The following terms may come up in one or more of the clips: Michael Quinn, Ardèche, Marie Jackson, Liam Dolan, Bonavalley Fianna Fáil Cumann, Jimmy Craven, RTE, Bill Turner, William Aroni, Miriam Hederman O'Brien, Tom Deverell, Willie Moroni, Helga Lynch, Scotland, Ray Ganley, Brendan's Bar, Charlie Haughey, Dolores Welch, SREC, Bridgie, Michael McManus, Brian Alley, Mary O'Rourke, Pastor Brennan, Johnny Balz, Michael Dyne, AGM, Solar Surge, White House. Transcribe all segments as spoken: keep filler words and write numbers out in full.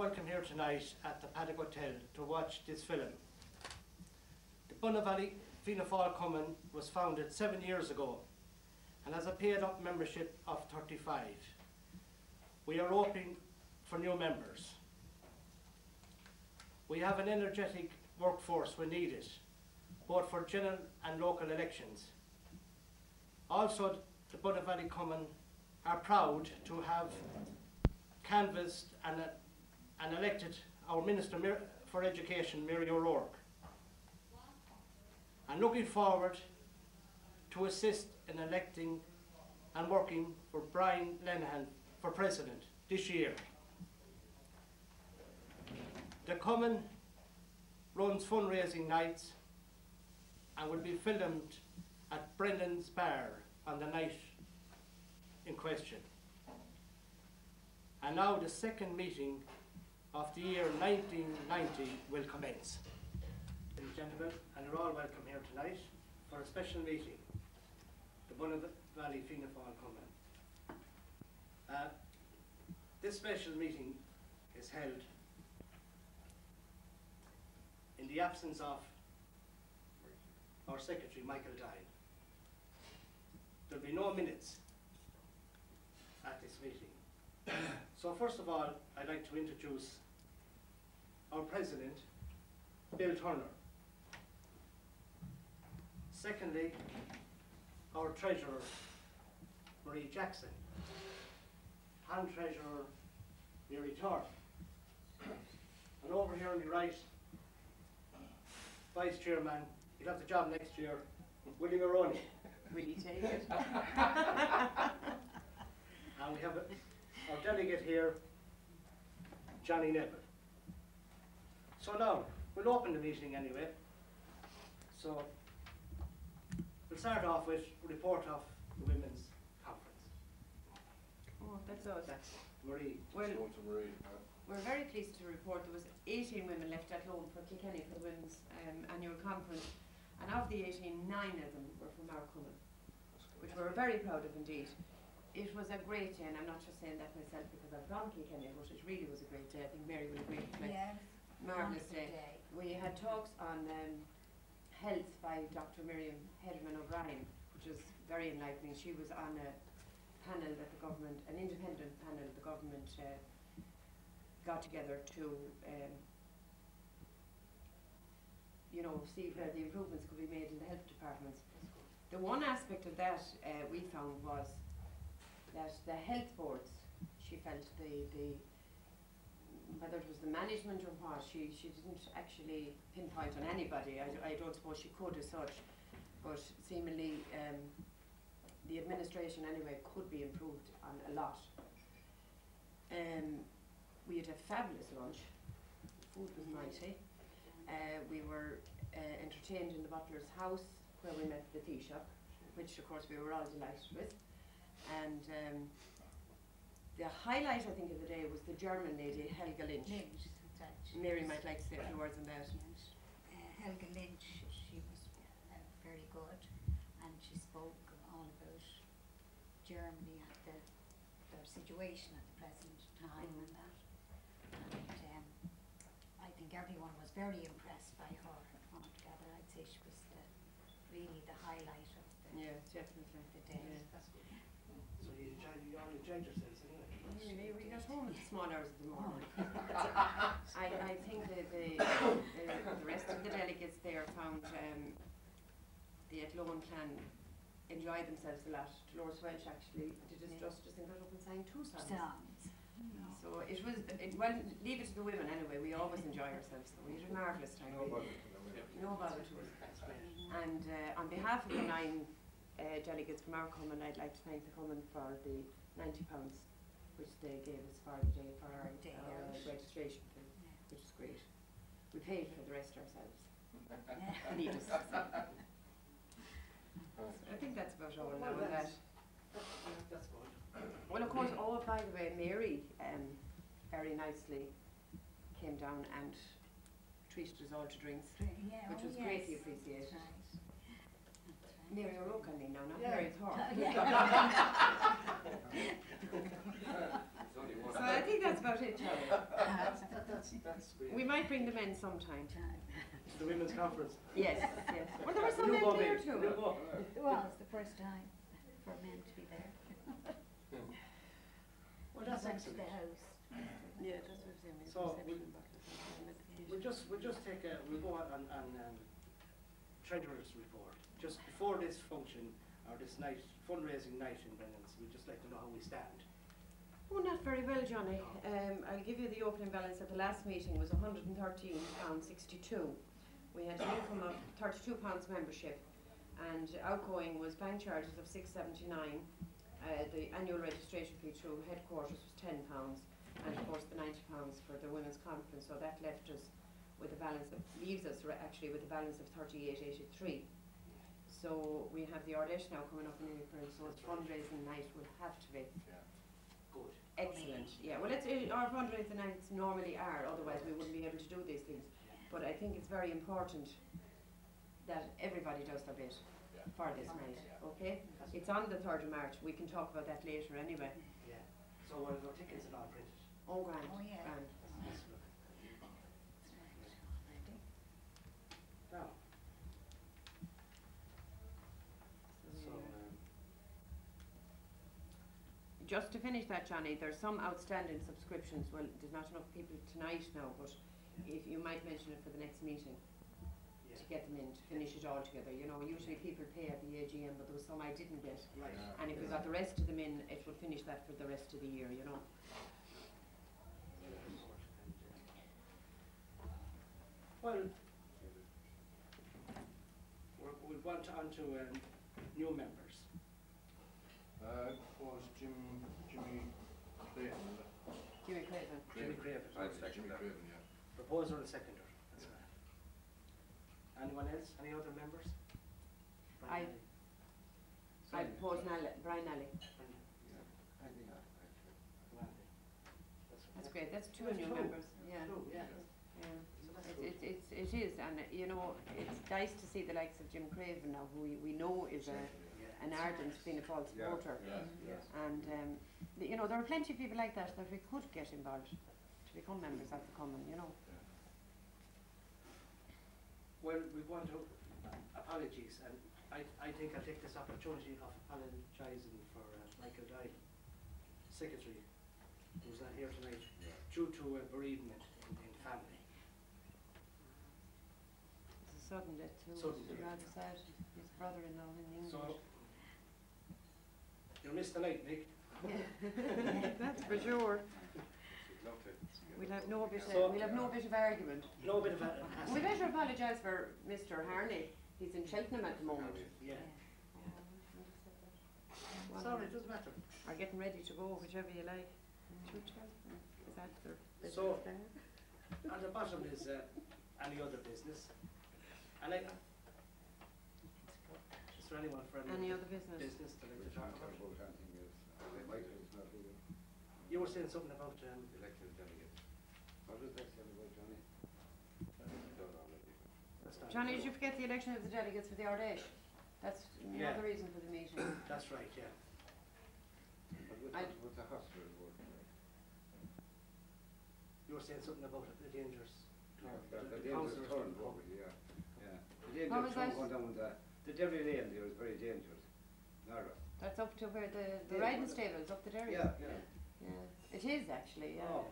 welcome here tonight at the Paddock Hotel to watch this film. The Bonavalley Fianna Fáil Cumann was founded seven years ago and has a paid-up membership of thirty-five. We are open for new members. We have an energetic workforce when needed, both for general and local elections. Also, the Bonavalley Cumann are proud to have canvassed and, uh, and elected our Minister for Education, Mary O'Rourke, and looking forward to assist in electing and working for Brian Lenihan for President this year. The Cumann runs fundraising nights and will be filmed at Brendan's Bar on the night in question. And now the second meeting of the year nineteen ninety will commence. Ladies and gentlemen, and you're all welcome here tonight for a special meeting, the Bonavalley Fianna Fáil Cumann. Uh, this special meeting is held in the absence of our secretary, Michael Dyne. There'll be no minutes at this meeting. So first of all, I'd like to introduce our president, Bill Turner. Secondly, our treasurer, Marie Jackson, and treasurer, Mary Thorpe. And over here on the right, vice chairman, he'll have the job next year, William Aroni. Really take it. And we have a, our delegate here, Johnny Nibble. So now, we'll open the meeting anyway. So, we'll start off with a report of the Women's Conference. Oh, that's all that. Marie. Well, to Marie. We're very pleased to report there was eighteen women left at home for Kilkenny for the Women's um, Annual Conference. And of the eighteen, nine of them were from our Cumann, which we're very proud of indeed. It was a great day, and I'm not just saying that myself because I'm from Kilkenny, but it really was a great day. I think Mary would agree with me. Yes. Marvellous day. day. We had talks on um, health by Doctor Miriam Hederman O'Brien, which was very enlightening. She was on a panel that the government, an independent panel the government uh, got together to um, you know, see where the improvements could be made in the health departments. The one aspect of that uh, we found was that the health boards, she felt the, the whether it was the management or what, she, she didn't actually pinpoint on anybody. I, I don't suppose she could as such, but seemingly um, the administration anyway could be improved on a lot. Um, we had a fabulous lunch, food was mighty. Uh, we were uh, entertained in the butler's house where we met the tea shop, which of course we were all delighted with. And um, the highlight I think of the day was the German lady, Helga Lynch. Lynch Mary might like to say a few words on that. Uh, Helga Lynch, she was uh, very good, and she spoke all about Germany and the, their situation at the present time mm. and that. And, um, I think everyone was very impressed by her altogether. I'd say she was the, really the highlight of the, yeah, definitely. the day. Yeah. So you enjoyed, you all enjoyed yourselves anyway? Yeah, we got home at the small hours of the morning. I, I think that the, uh, the rest of the delegates there found um, the Athlone clan enjoyed themselves a lot. Dolores Welch actually did us yeah. justice and got up and sang two songs. songs. No. So it was, it, well, leave it to the women anyway, we always enjoy ourselves, so we had a marvellous time. No bother to them. No bother to us. And uh, on behalf of the nine uh, delegates from our Cumann, I'd like to thank the Cumann for the ninety pounds which they gave us for the day for our, day our uh, registration fee, yeah. which is great. We paid for the rest ourselves. Need us. I think that's about all now. Well, that's, that. that's good. Well, of course, oh, by the way, Mary um, very nicely came down and treated us all to drinks, yeah, which was oh, yes. greatly appreciated. That's right. Mary O'Rourke, I mean, now, not yeah. Mary Thorpe. Yeah. So I think that's about it, Charlie. that's, that's weird. We might bring the men sometime. The women's conference. Yes, yes. Well, there were some men there too. Well, it's the first time for men to be there. Well, that's actually the house. Yeah, that's what I'm saying. So we'll just we'll just take a we'll go on and um, treasurer's report just before this function or this night fundraising night in Brendan's. We'd just like to know how we stand. Oh, not very well, Johnny. Um, I'll give you the opening balance at the last meeting was one hundred and thirteen pounds sixty-two. We had an income of thirty-two pounds membership, and outgoing was bank charges of six seventy-nine. Uh, the annual registration fee through headquarters was ten pounds, and of course the ninety pounds for the women's conference. So that left us with a balance of, leaves us actually with a balance of thirty-eight eighty-three. So we have the Ardèche now coming up in April. So it's fundraising night will have to be. Yeah. Good. Excellent. Yeah. Well, it's, it, our fundraising nights normally are. Otherwise, we wouldn't be able to do these things. But I think it's very important that everybody does their bit yeah. for this night. Yeah. Okay. That's it's on the third of March. We can talk about that later, anyway. Yeah. So our uh, tickets are all printed. Oh, grand. Oh, yeah. Grand. Now. Just to finish that, Johnny, there's some outstanding subscriptions. Well, there's not enough people tonight now, but if you might mention it for the next meeting yeah. to get them in, to finish it all together. You know, usually people pay at the A G M, but there was some I didn't get. Right. Yeah. And if we got the rest of them in, it would finish that for the rest of the year, you know. Well, we want on to um, new members. Uh, was Jim, Jimmy Craven. Jimmy Craven. Jimmy Craven. I'd second that. Craven, yeah. Proposer and seconder. That's right. Anyone else? Any other members? Brian I. I propose Brian Alley. Yeah. That's great. That's two that's new true. members. Yeah. True. Yeah. yeah. So that's it, it, it's, it is, and uh, you know, it's nice to see the likes of Jim Craven now, who we, we know is a. an ardent Fianna Fáil supporter. Yeah, yeah, yeah. And um, you know, there are plenty of people like that that we could get involved to become members of the Common, you know. Yeah. Well, we want to, apologies, and I, I think I'll take this opportunity of apologising for uh, Michael Dyne, Secretary, who's not here tonight, yeah. due to a bereavement in, in family. It's a sudden death too, sudden death. Rather sad, his brother-in-law in England. So you missed the night, Nick. That's for sure. We'll have no bit. Of, so we'll have no bit of argument. No bit of argument. We better apologise for Mister Harney. He's in Cheltenham at the moment. Yeah. Well, sorry, it doesn't matter. Are getting ready to go, whichever you like. Is that their so, at the bottom is uh, any other business, and I. Any other business? business that I talk about. You were saying something about um, elected delegates. What was that saying about Johnny? Johnny, did you forget the election of the delegates for the Ardèche? That's yeah. another reason for the meeting. That's right, yeah. But what's the hospital board? You were saying something about the dangers. No, the, the, the, the dangers turned over, yeah. yeah. The dangers turned going down that. The dairy lane there is very dangerous. Narrow. That's up to where the, the yeah, riding stables, up the dairy. Yeah, yeah. yeah. It is actually, yeah. Oh.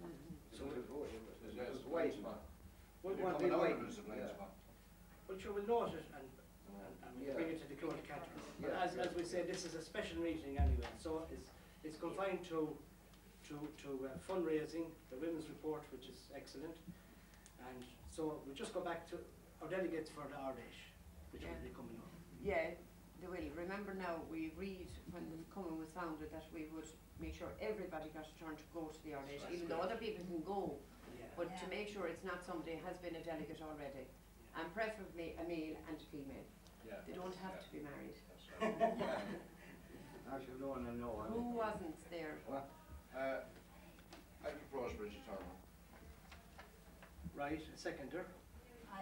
Mm -hmm. So it's it wide. What one big wide is a blind spot. But you will note it and, and, and yeah. bring it to the court counter. But yeah, as, yeah. as we say, this is a special meeting anyway. So it's, it's confined to, to, to uh, fundraising, the women's report, which is excellent. And so we'll just go back to our delegates for the Ardèche. Which yeah. They coming up. Yeah, they will. Remember now, we read when the Common was founded that we would make sure everybody got a turn to go to the Ardèche, even good. though other people can go, yeah. but yeah. to make sure it's not somebody has been a delegate already, yeah. and preferably a male and a female. Yeah. They don't have yeah. to be married. I should know and I know. Who wasn't there? Well, uh, I propose Bridgie Turner. Right, a seconder.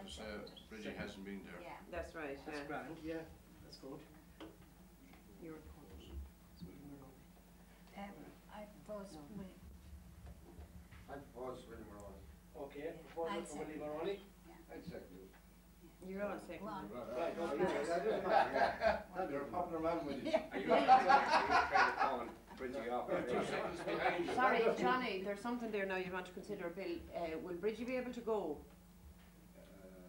So Bridgie hasn't been there. Yeah, that's right. That's yeah. grand. Yeah, that's good. You're a coach. Um, I propose no. we I'd propose Willie Moroni. Okay, proposal for Willie Moroni. I'd second it. You're on second. Right, okay. You're a popular man with you. Are you on Bridgie off? Sorry, Johnny, there's something there now you want to consider, Bill. Uh, will Bridgie be able to go?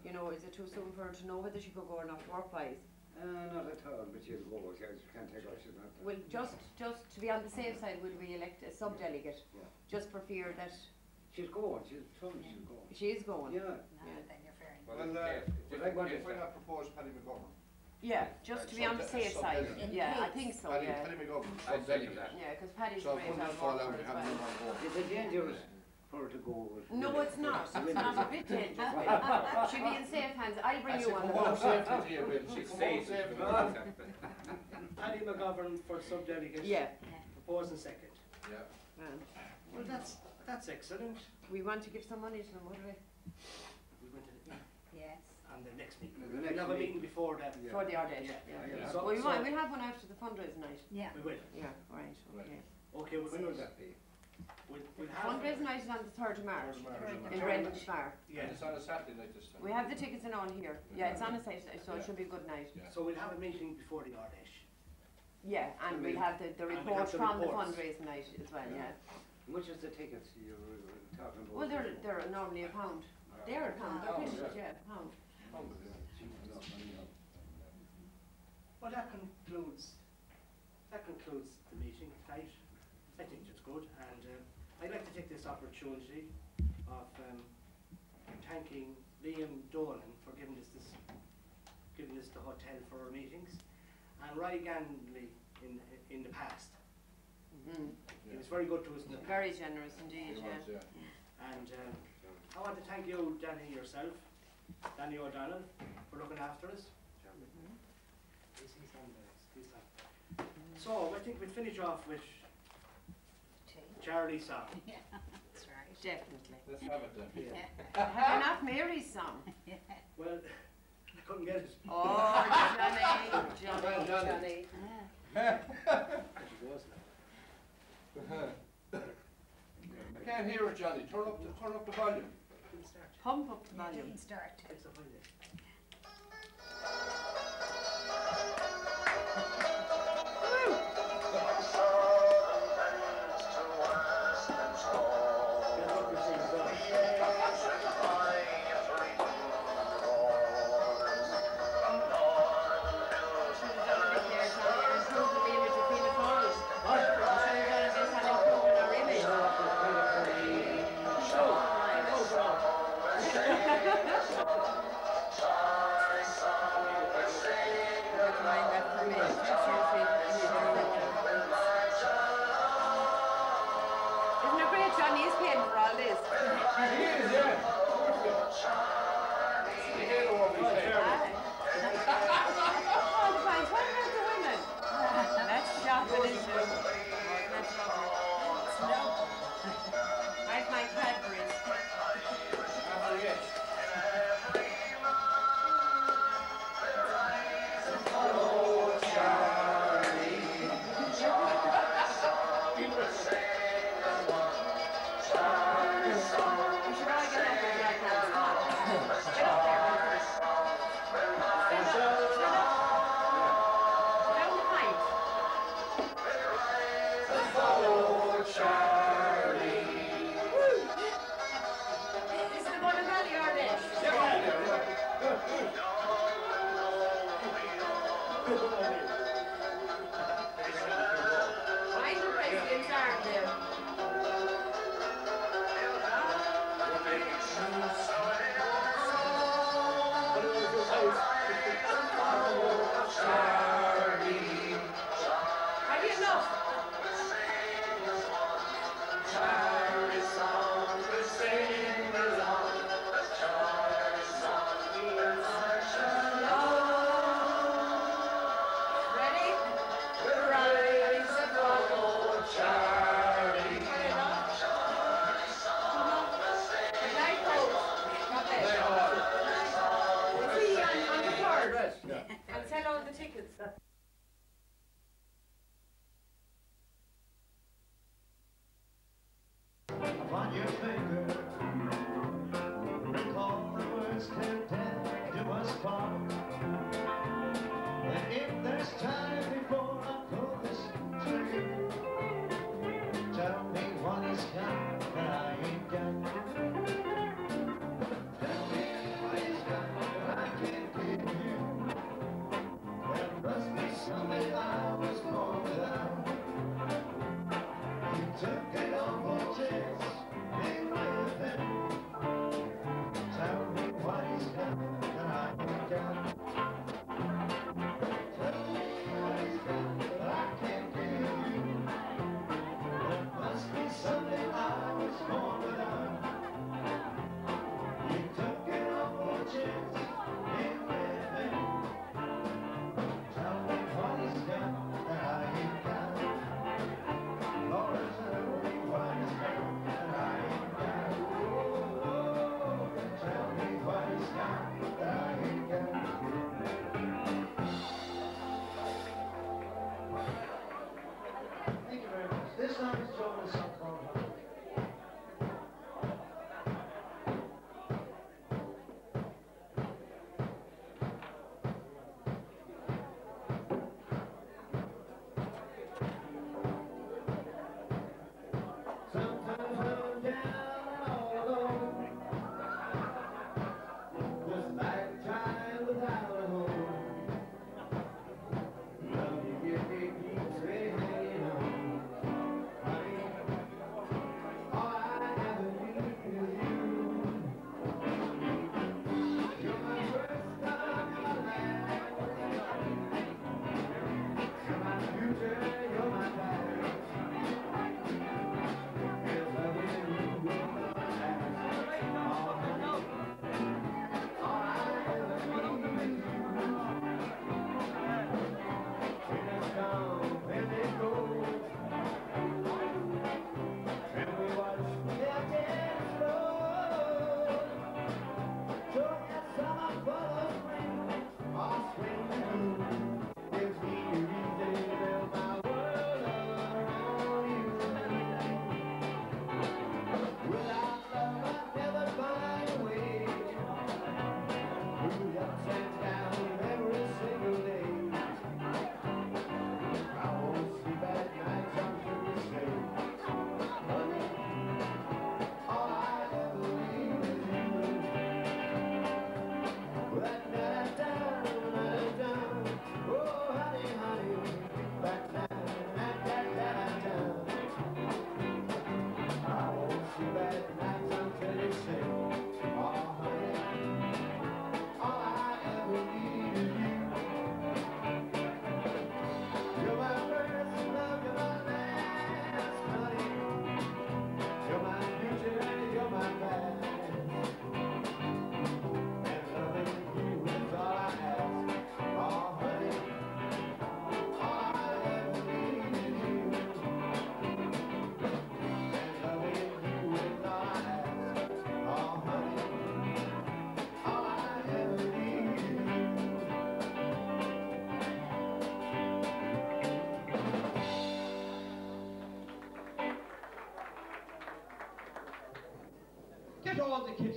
You know, is it too soon for her to know whether she could go or not work-wise? Uh, not at all, but she'll go. She can't take her, she's not. Well, just, just to be on the safe side, will we elect a sub-delegate? Yeah. Just for fear that... She's going, she's told me she's going. She is going? Yeah. No, yeah. Then you're fair enough. Well, uh, would I want to propose Paddy McGovern? Yeah, just right, to be on the safe side. Yeah, yeah, I think so, Paddy, yeah. Paddy McGovern, sub-delegate. Yeah, because Paddy's so great on board as well. Is it dangerous? For her to go. No, it's not. It's not a bit dangerous. She'll be in safe hands. I'll bring you on the phone. She's safe. Paddy McGovern for sub-delegate. Yeah. Propose and second. Yeah. Um, well, that's that's excellent. We want to give some money to them, wouldn't we? We went to the meeting. Yes. And the next meeting. We'll have a meeting before that. Yeah. Before the Ardèche. Yeah. yeah. yeah. yeah. So, well, we so might. We'll have one after the fundraiser night. Yeah. We will. Yeah. All right. Okay. Okay. Well, when will that be? We'll, we'll fundraising night is on the third of March, third of March. In Brendan's Bar. Yeah, and it's on a Saturday night this time. We have the tickets and all here. Yeah, yeah. It's on a Saturday, so yeah. It should be a good night. Yeah. So we'll have a meeting before the Ardèche. Yeah, and so we'll, we'll have the, the report we'll have the from reports. The fundraising night as well, yeah. yeah. How much is the tickets you're talking about? Well, they're, they're normally a pound. Uh, they're a pound, they're oh, yeah. yeah, a pound. Well, that concludes, that concludes the meeting tonight. I think that's good, and uh, I'd like to take this opportunity of um, thanking Liam Dolan for giving us this, giving us the hotel for our meetings, and Ray Ganley in in the past. Mm-hmm. yeah. He was very good to us. In the past. Very generous indeed. He yeah. was, yeah. And um, I want to thank you, Danny, yourself, Danny O'Donnell, for looking after us. Mm-hmm. So I think we'll finish off with. Charlie's song. Yeah, that's right. Definitely. Let's have it then. Yeah. Yeah. Have enough Mary's song. Yeah. Well, I couldn't get it. Oh, Johnny, Johnny, well Johnny. Yeah. She goes now. I can't hear it, Johnny. Turn up the turn up the volume. Didn't start. Pump up the volume. You didn't start. It's a volume. Shut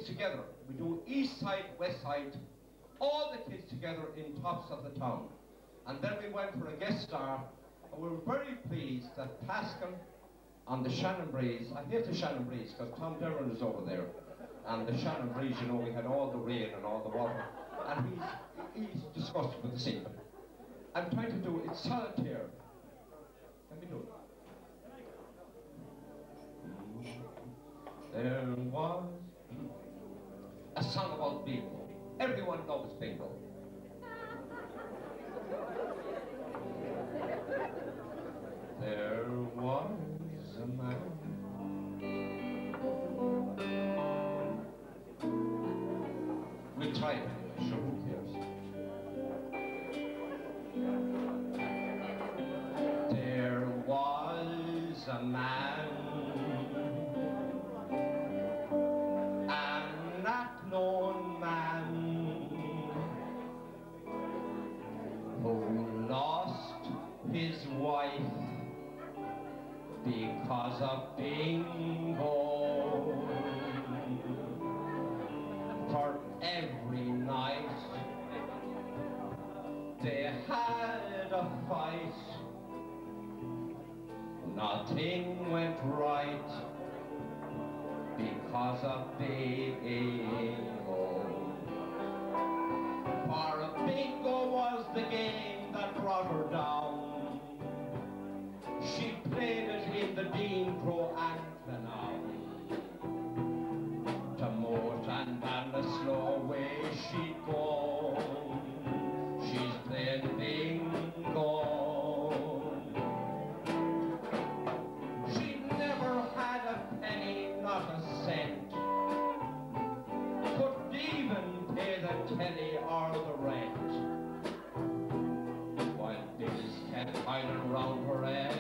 Together. We do east side, west side, all the kids together in Tops of the Town. And then we went for a guest star, and we were very pleased that Pascal and the Shannon Breeze, I hear the Shannon Breeze because Tom Deverell is over there, and the Shannon Breeze, you know, we had all the rain and all the water, and he's, he's disgusted with the sea. I'm trying to do it solitaire. Let me do it. There was a song about bingo. Everyone knows bingo. There was a man. We'll try it anyway, sure, who cares? There was a man. Because of bingo, for every night they had a fight, nothing went right because of bingo. For bingo was the game that brought her down. She played it in the Dean Pro Athlone. To moat and down the slow way she'd go. She's played bingo. She never had a penny, not a cent. Couldn't even pay the telly or the rent. While Bills kept piling round her head.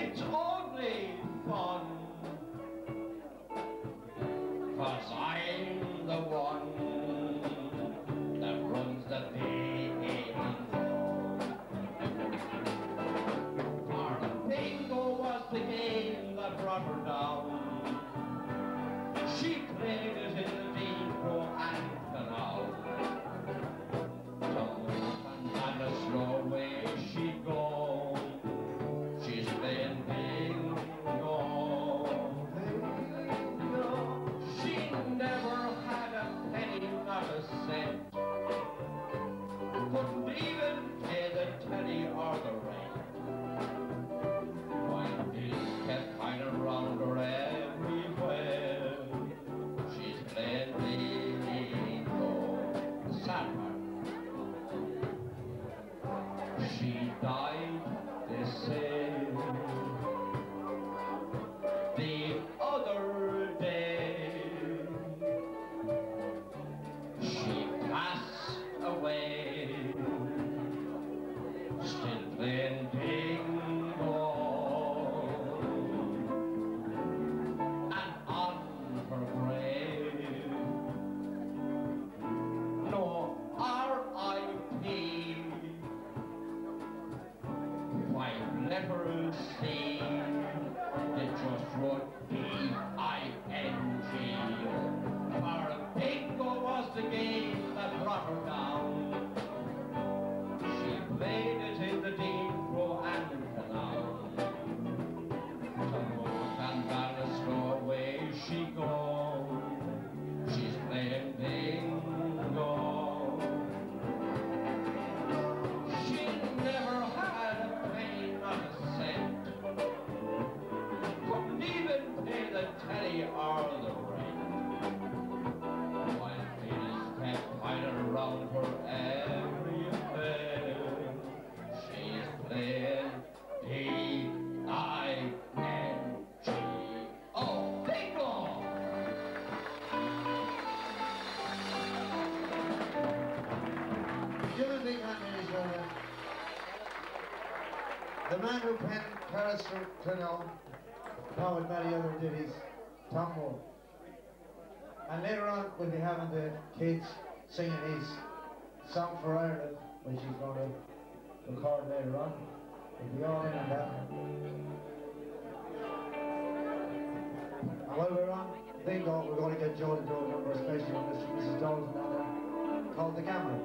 It's only summer down. She played it in the Negro and the Now. Down and the slow way she goes. She's been being gone. She never had a penny, not a cent. Couldn't even pay the penny or the rent. Everywhere she's played the Sandman. She died the same the other day. She passed away, still playing bingo. Letters C, they just wrote B I N G. For bingo was the game that brought her down. She played it in the deep row and the now. Tumbles and ballast go away she goes. She's playing bingo. Teddy are the rain. While Venus kept hiding around her everywhere, she's playing D I N G O. Bingo! Give a big hand, ladies and gentlemen. The man who penned Paris to Know, now with many other ditties, Tom Moore. And later on, we'll be having the kids singing his song for Ireland, which he's going to record later on. We'll be all in and out. And while we're on bingo, we're going to get Joe to do a number, especially on Mister and Missus Dolan and uh, called The Gambler.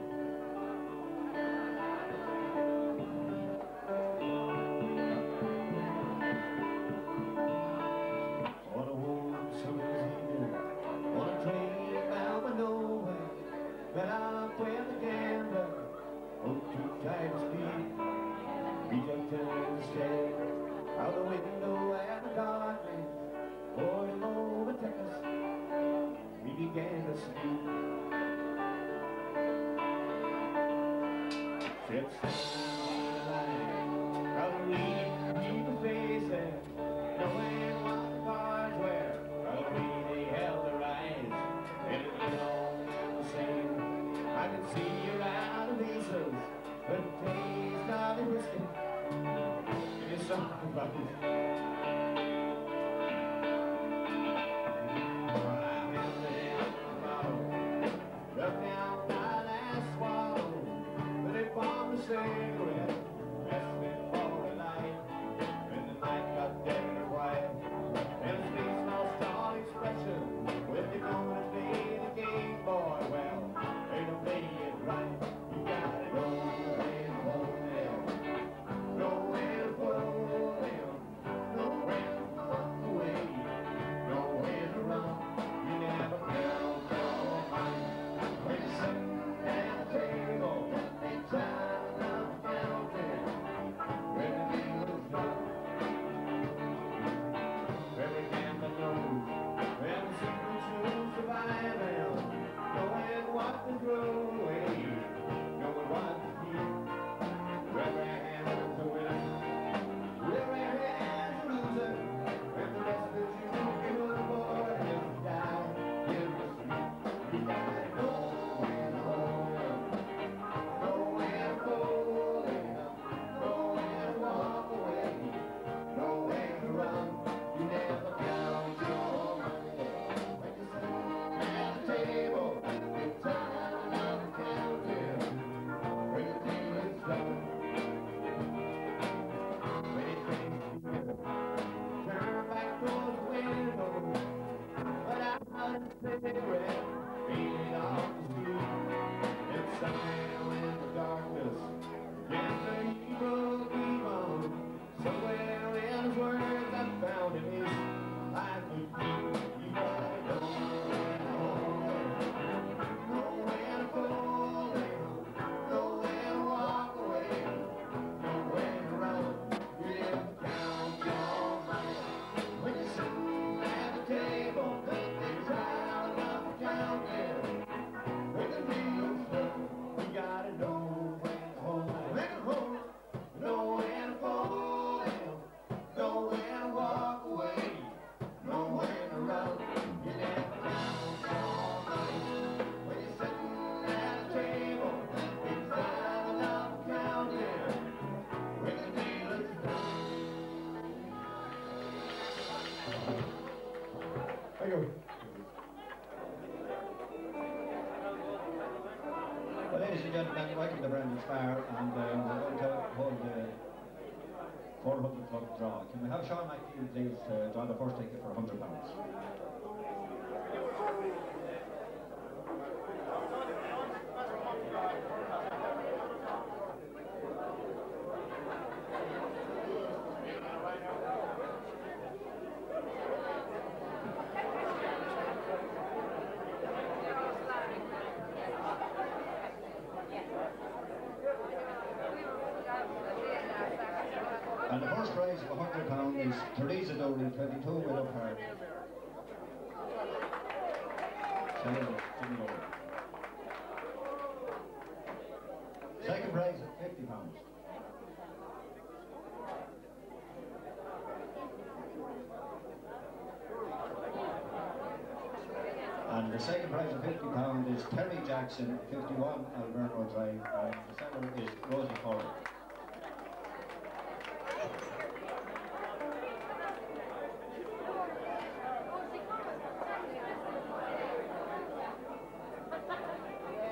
Jackson, fifty-one, Alberno Drive, and the seller is Rosie Ford.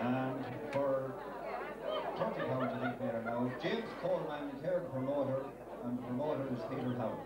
And for twenty pounds, I think they are now, James Coleman, the third promoter, and the promoter is Peter Howard.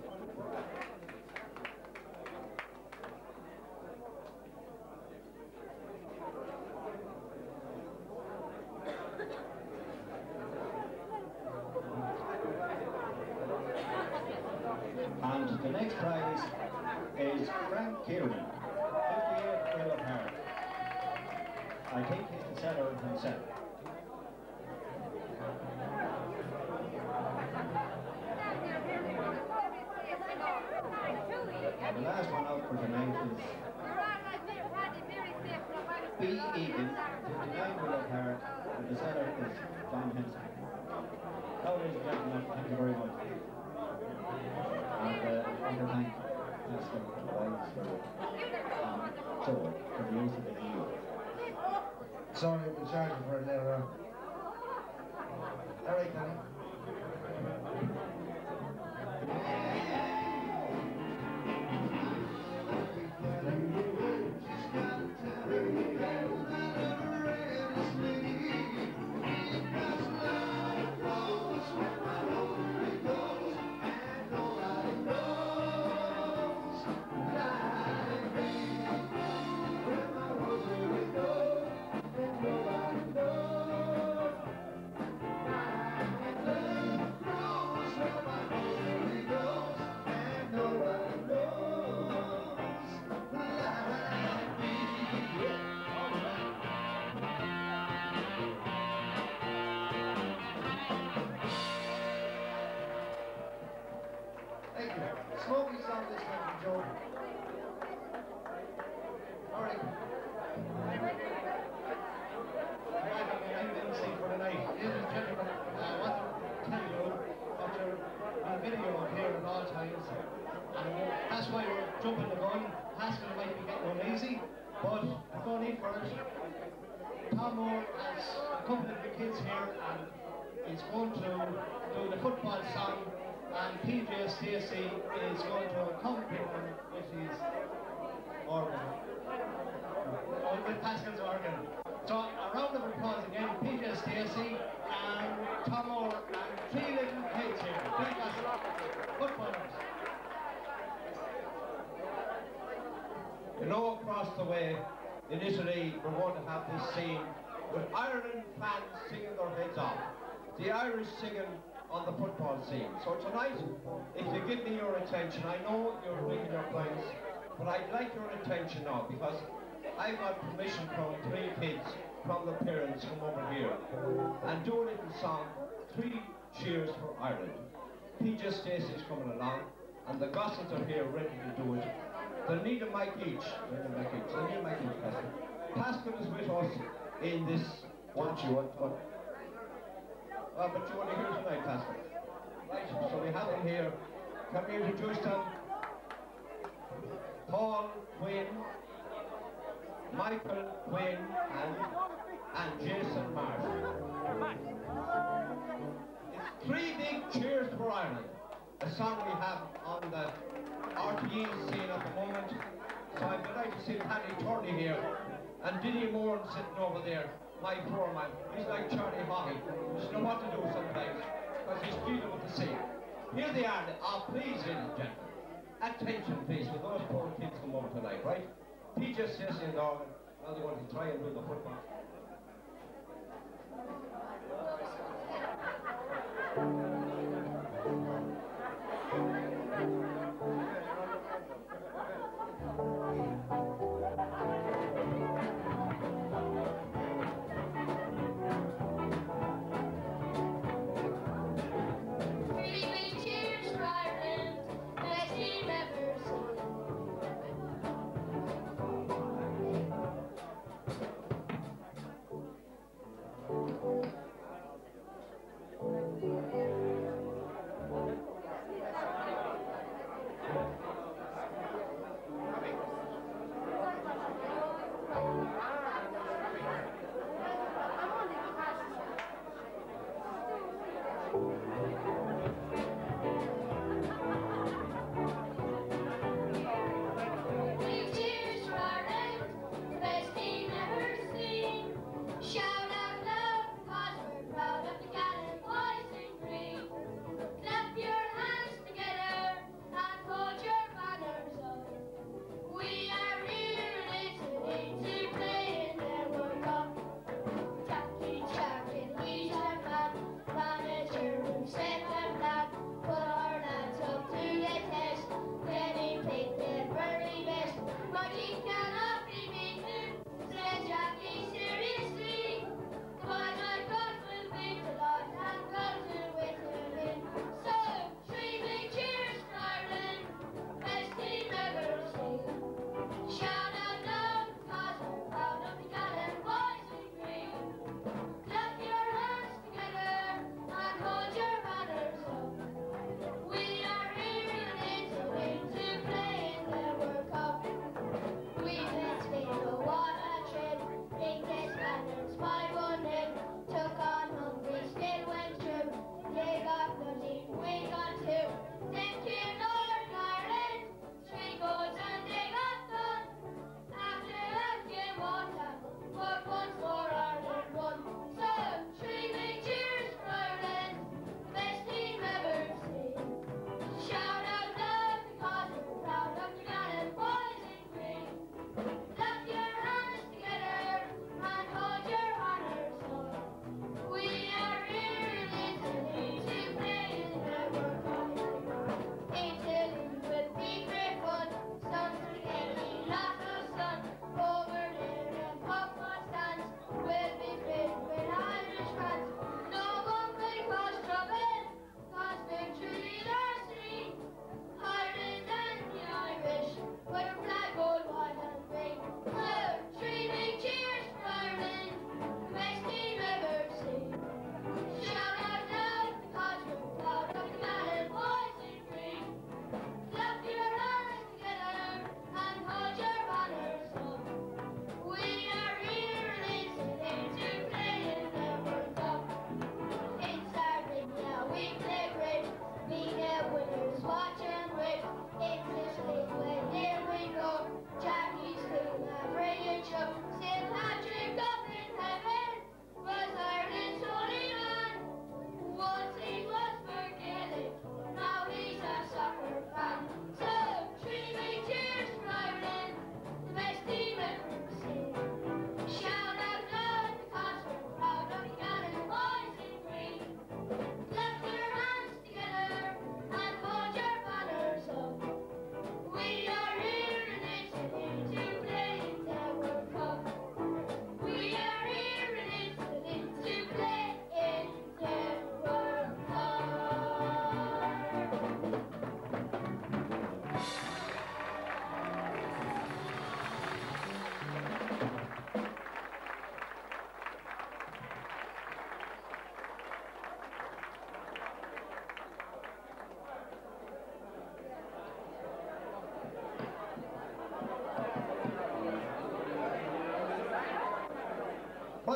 Tom Moore has a couple of the kids here and is going to do the football song, and P J. Stacey is going to accompany him with his organ, or with Pascal's organ. So a round of applause again, P J. Stacey and Tom Moore and three little kids here. Thank us, footballers. You know, across the way in Italy we're going to have this scene with Ireland fans singing their heads off. The Irish singing on the football scene. So tonight, if you give me your attention, I know you're reading your points, but I'd like your attention now, because I got permission from three kids, from the parents from over here, and do a little song, Three Cheers for Ireland. P J. Stacey's coming along, and the Gossets are here ready to do it. They'll need a mic each. They'll need a mic each. They'll need a mic each, Pascal. Pascal is with us in this. What you want? What? Uh, but you want to hear tonight, Pascal. Right, so we have him here. Can we introduce them? Paul Quinn, Michael Quinn, and, and Jason Marsh. It's three big cheers for Ireland. A song we have on the R T E scene at the moment. So I'm delighted to see Paddy Turney here, and Diddy Moore sitting over there, my poor man. He's like Charlie Haughey. He doesn't know what to do sometimes, because he's dealing with the scene. Here they are. Oh, please, ladies and gentlemen. Attention, please, with those poor kids come over tonight, right? P J says in the organ, now they want to try and do the football.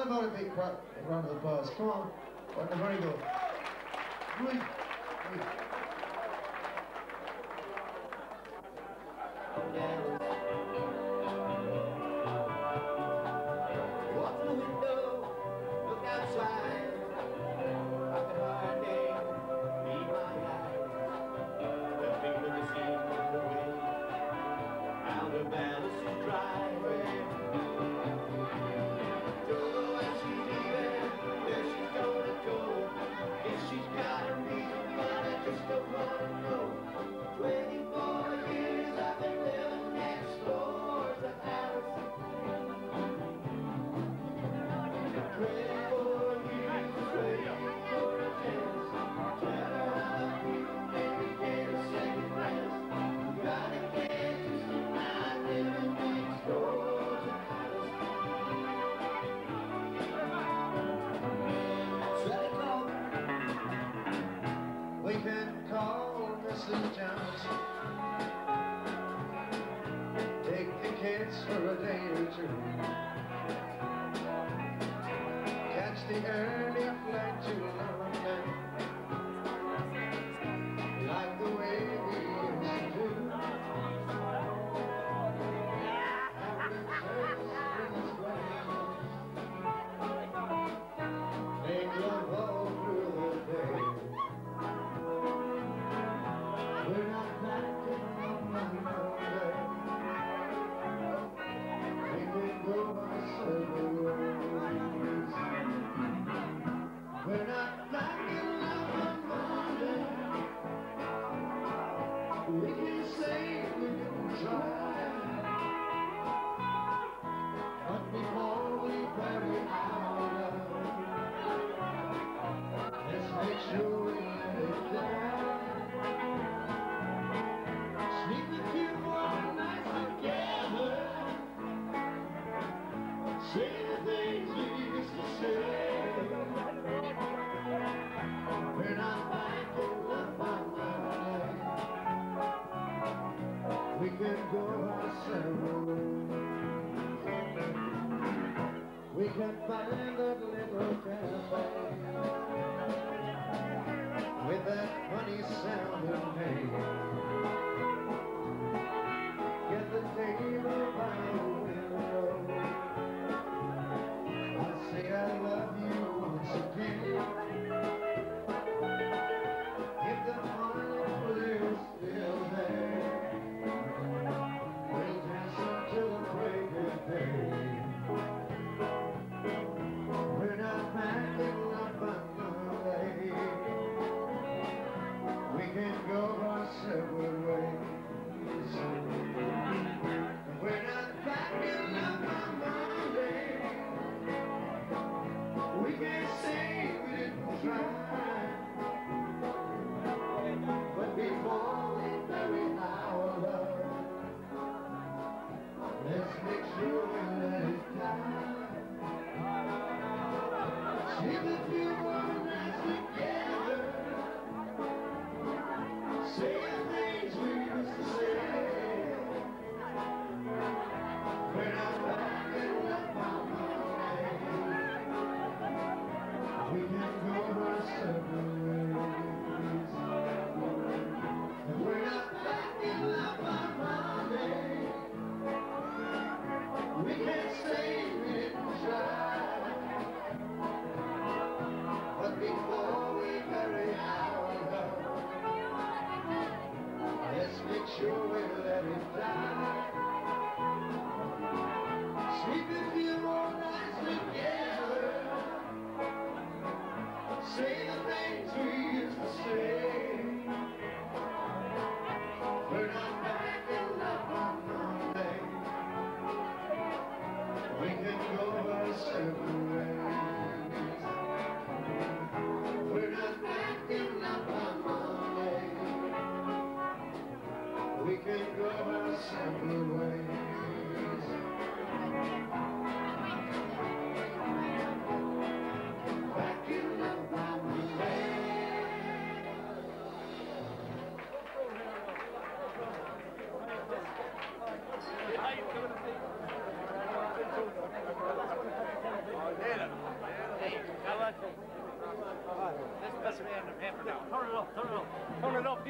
not a big round of applause. Come on. But very good. Right. Right. Yeah.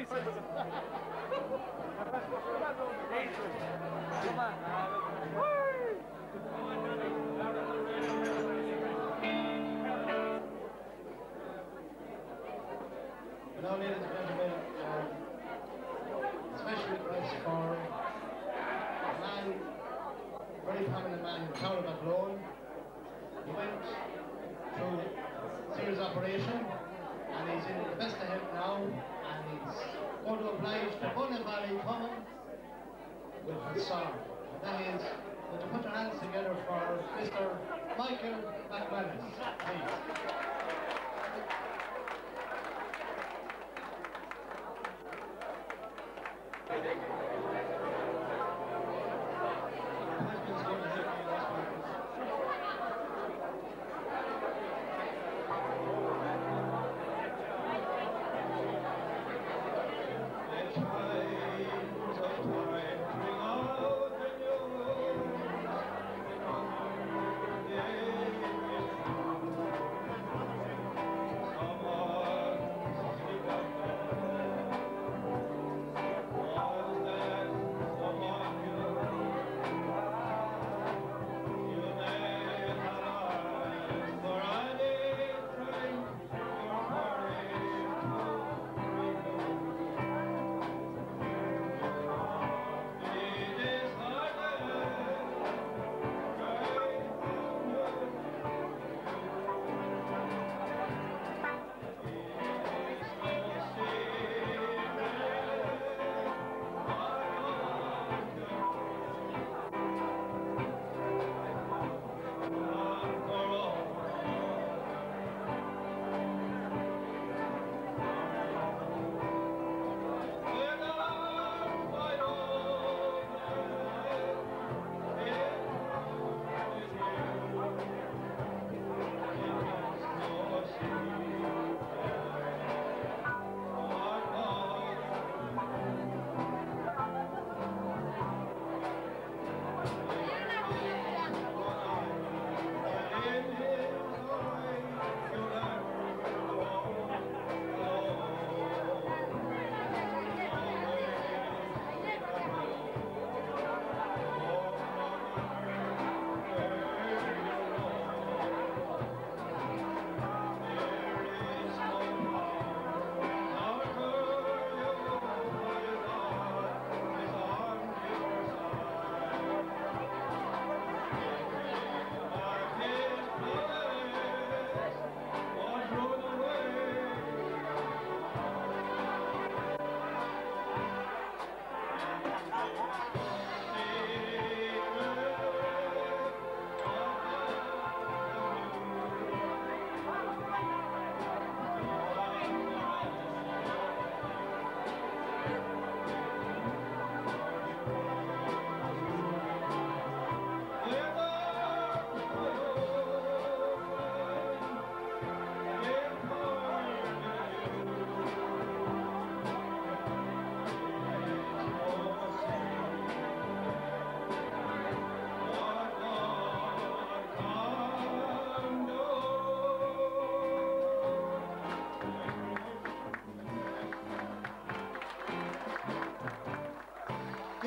Now, ladies and gentlemen, special request for a man, a very prominent man in the town of Athlone. He went through a serious operation and he's in the best of health now, and he's going to oblige the Bonavalley Cumann with his song. And that is, would you put your hands together for Mister Michael McManus, please.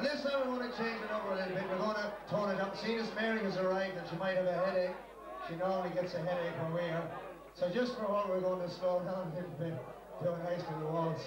But this time we want to change it over a little bit. We're going to tone it up. Seeing as Mary has arrived and she might have a headache, she normally gets a headache when we are. So just for a while we're going to slow down a little bit, do a nice little waltz.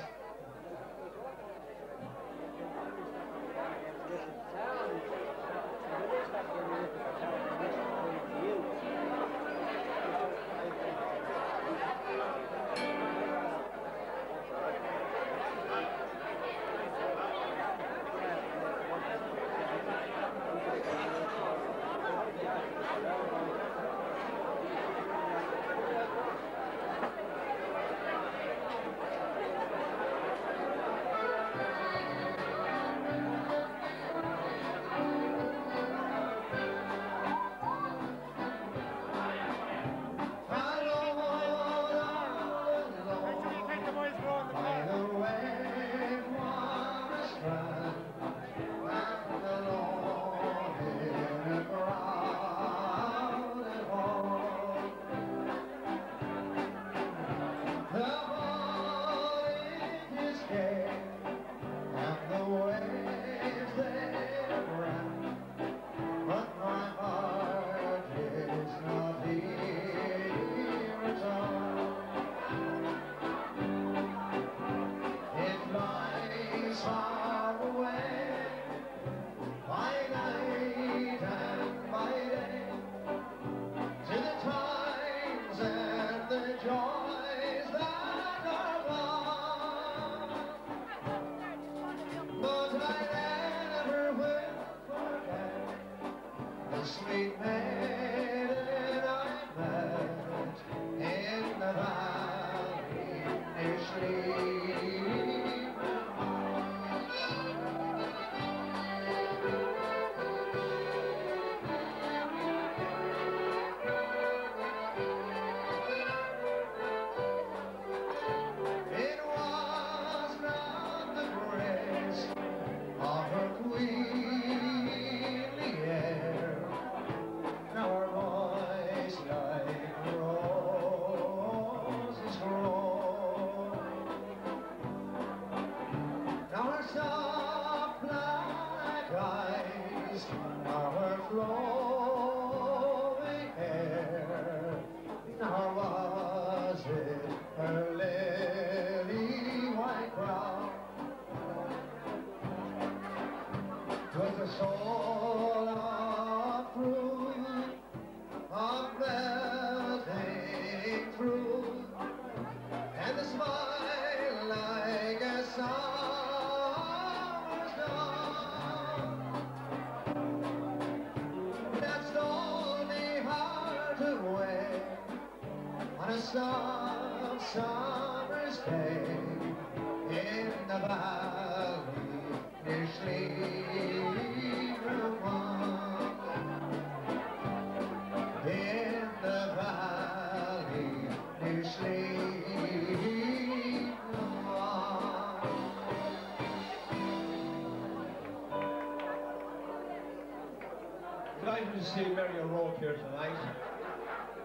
To see Mary O'Rourke here tonight,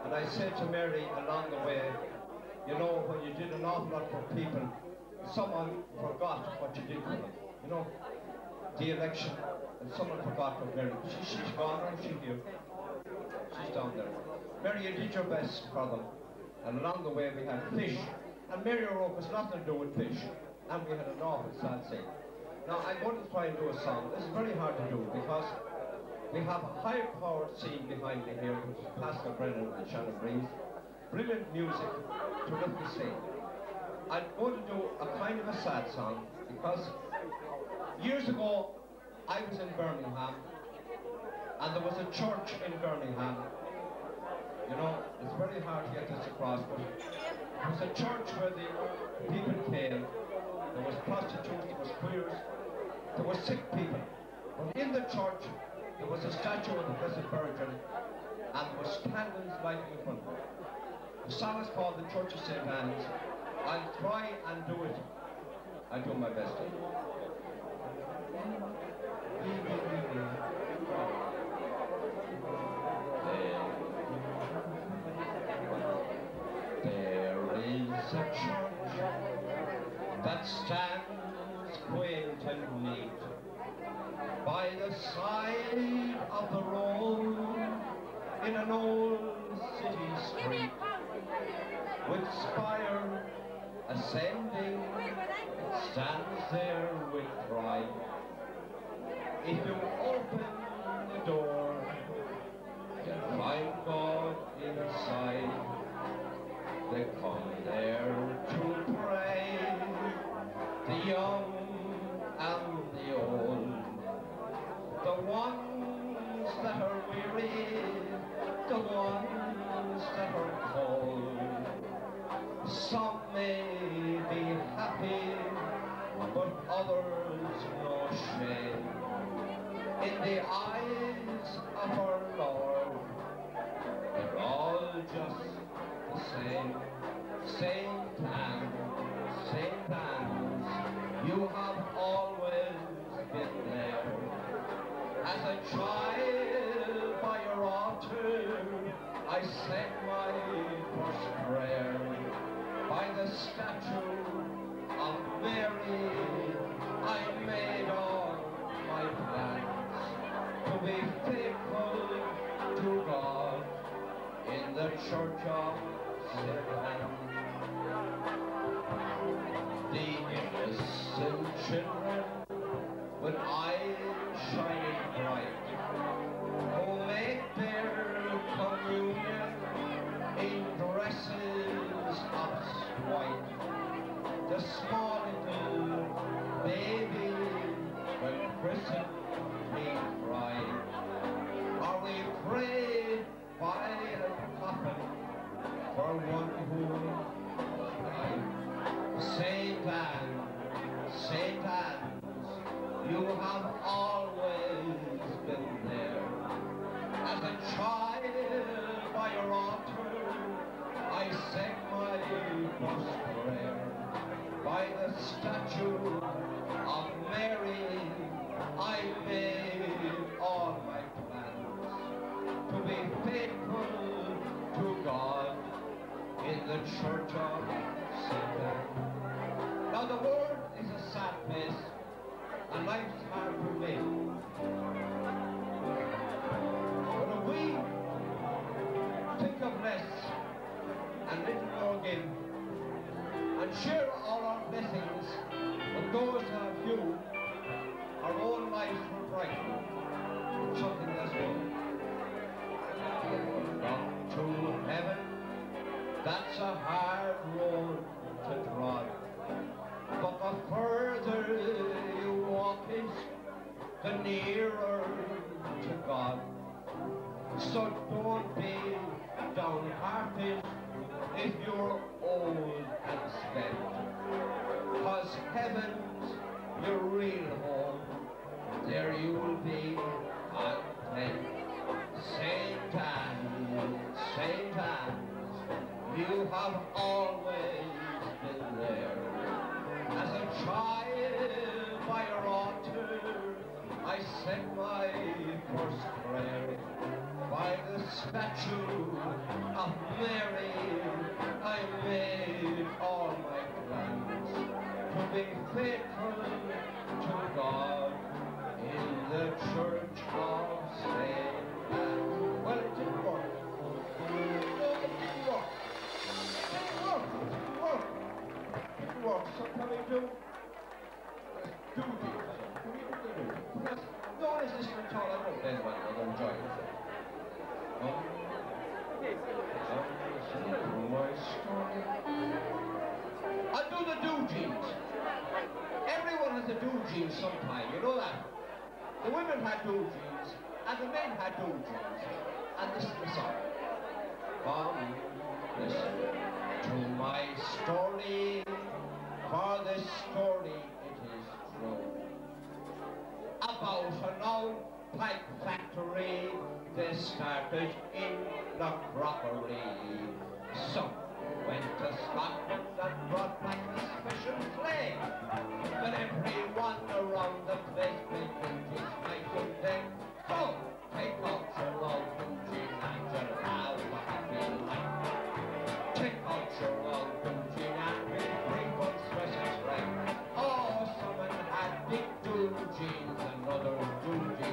and I said to Mary along the way, you know, when you did an awful lot for people, someone forgot what you did for them, you know, the election, and someone forgot for Mary. She, she's gone, or she's here, she's down there. Mary, you did your best for them, and along the way we had fish, and Mary O'Rourke has nothing to do with fish, and we had an awful sad scene. Now I'm going to try and do a song. This is very hard to do because we have a high-powered scene behind me here, which is Pastor Brennan and Shannon Breeze. Brilliant music to lift the scene. I'm going to do a kind of a sad song because years ago I was in Birmingham and there was a church in Birmingham. You know, it's very hard to get this across, but it was a church where the people came. There was prostitutes, there was queers, there were sick people. But in the church, there was a statue of the Blessed Virgin, and there were candles lighting in front of it. The song is called The Church of Saint Anne's. I'll try and do it. I'll do my best. There, there is a church that stands quaint and neat, by the side of the road in an old city street with spire ascending stands there with pride. If you open the door, you'll find God inside. They come there to pray, the young and the old, the ones that are weary, the ones that are cold. Some may be happy, but others no shame. In the eyes of our Lord, they're all just the same. Saint Anne, Saint Anne's, you have always been there. As a child by your altar, I said my first prayer. By the statue of Mary, I made all my plans to be faithful to God in the Church of Saint Anne's. The innocent children with eyes shining bright, who make their communion in dresses of white. The small little baby when christened we cried. Are we prayed by the coffin for one who died? Saint Anne, Saint Anne, you have always been there. As a child by your altar, I sang my first prayer. By the statue of Mary, I made all my plans to be faithful to God in the Church of Saint Anne. Now the world is a sad place, and life's hard to live. But if we think of less and little more give, and share all our blessings with those that are few, our own lives will brighten with something that's good. Not to heaven, that's a hard road to trod. But the further you walk it, the nearer to God. So don't be downhearted if you're old and spent, cause heaven's your real home, there you will be content. Saint Anne, Saint Anne, you have always been there. As a child by your altar, I said my first prayer. By the statue of Mary, I made all my plans to be faithful to God in the Church of Saint Anne. Well, it didn't work. It didn't work. It didn't work. It didn't work. It didn't work. So can we do? Do this. No one is listening at all. I don't blame one another. Enjoy yourself. Up to my story. I'll do the doogies. Everyone has a doogies sometime, you know that. The women had doogies, and the men had doogies. And this is the song. Come, listen to my story, for this story it is true. About an old pipe factory, they started in the crockery. Some went to Scotland and brought back the special clay. But everyone around the place made booties night and day. Go, take out your old booty and you'll have a happy life. Take out your old booty and we'll bring one stress and strength. Oh, someone had big doogies, another doogie.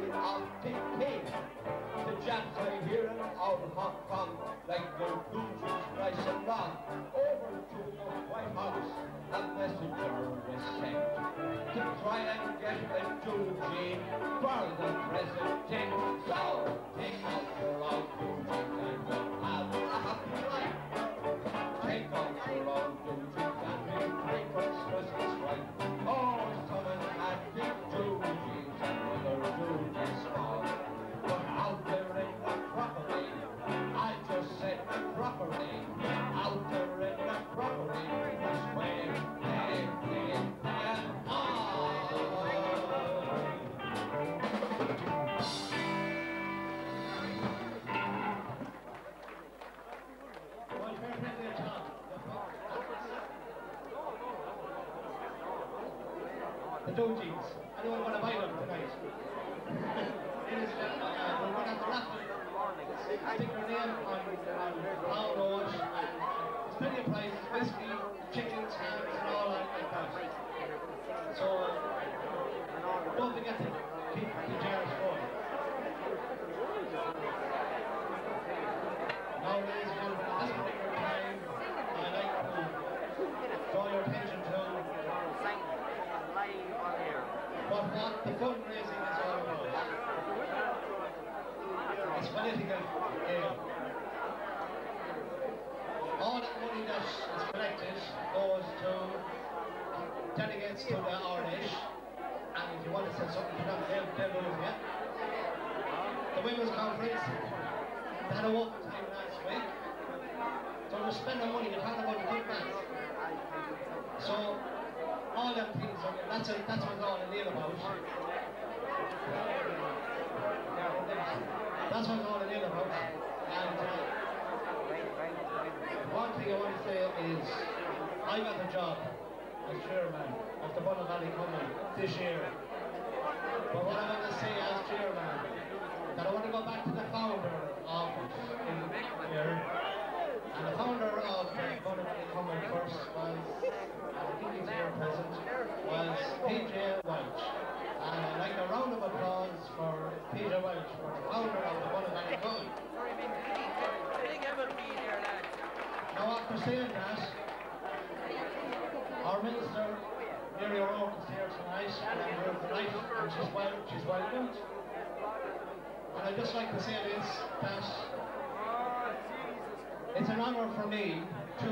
King of Peking, the Jansenian of Hong Kong, like the Blues rice and wrong, over to the White House, a messenger was sent to try and get the Jew Jean for the president. So take out your own duties and we'll have a happy life. Take out your own duties and we'll pray Christmas is right. Oh, someone had big Jew Jeans and other Jews is small, but out there ain't the property. I just said the property. Out there ain't the property. That's where they live and all. The Joe Jeans. Anyone want to buy one tonight? Ladies and gentlemen, we're going to have to wrap it up. Stick your name on Brown Road. There's plenty of prizes, whiskey, chickens, hams, and all that like that. So, uh, don't forget to keep the jars full. Now, ladies and gentlemen, at this particular time, I'd like to draw your attention to But what the fundraising is all about. It's political. Yeah. All that money that is collected goes to delegates to the R N H. And if you want to send something to them, they'll, they'll do it. The Women's Conference, they had a walking time last week. So to spend the money, you're talking about the good bands. So, all them things, I mean, that's, a, that's what it's all a deal about. That's what it's all a deal about. And uh, one thing I want to say is, I got the job as chairman of the Bonavalley Cumann this year. But what I want to say as chairman, that I want to go back to the founder of in here. And the founder of the Bonavalley Cumann first was, present, was P J Welch. And I'd like a round of applause for P J Welch, for the founder of the Bonavalley Cumann. Now, after saying that, our minister, Mary O'Rourke, is here tonight, and I'm here tonight, and she's well, she's well built. And I'd just like to say this, that it's an honour for me to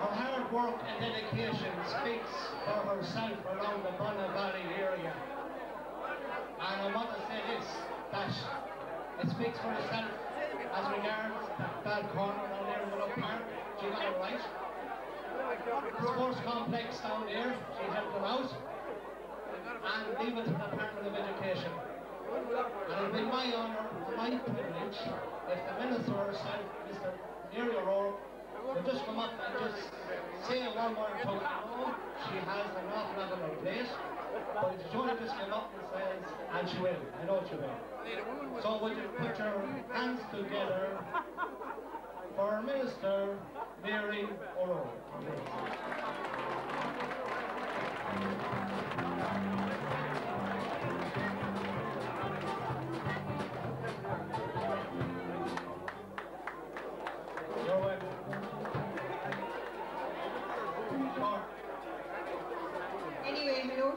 her hard work and dedication speaks for herself around the Bonavalley area. And I want to say this, that it speaks for herself as regards that bad corner down there in the Willow Park. She got it right. The sports complex down there, she helped them out. And even to the Department of Education. And it will be my honour and my privilege if the Minister herself, Mister Mary O'Rourke, we'll just come up and just say one word to her. She has an awful lot on her plate, but if you want to just come up and say, and she will, I know she will. So would you put your hands together for Minister Mary O'Rourke.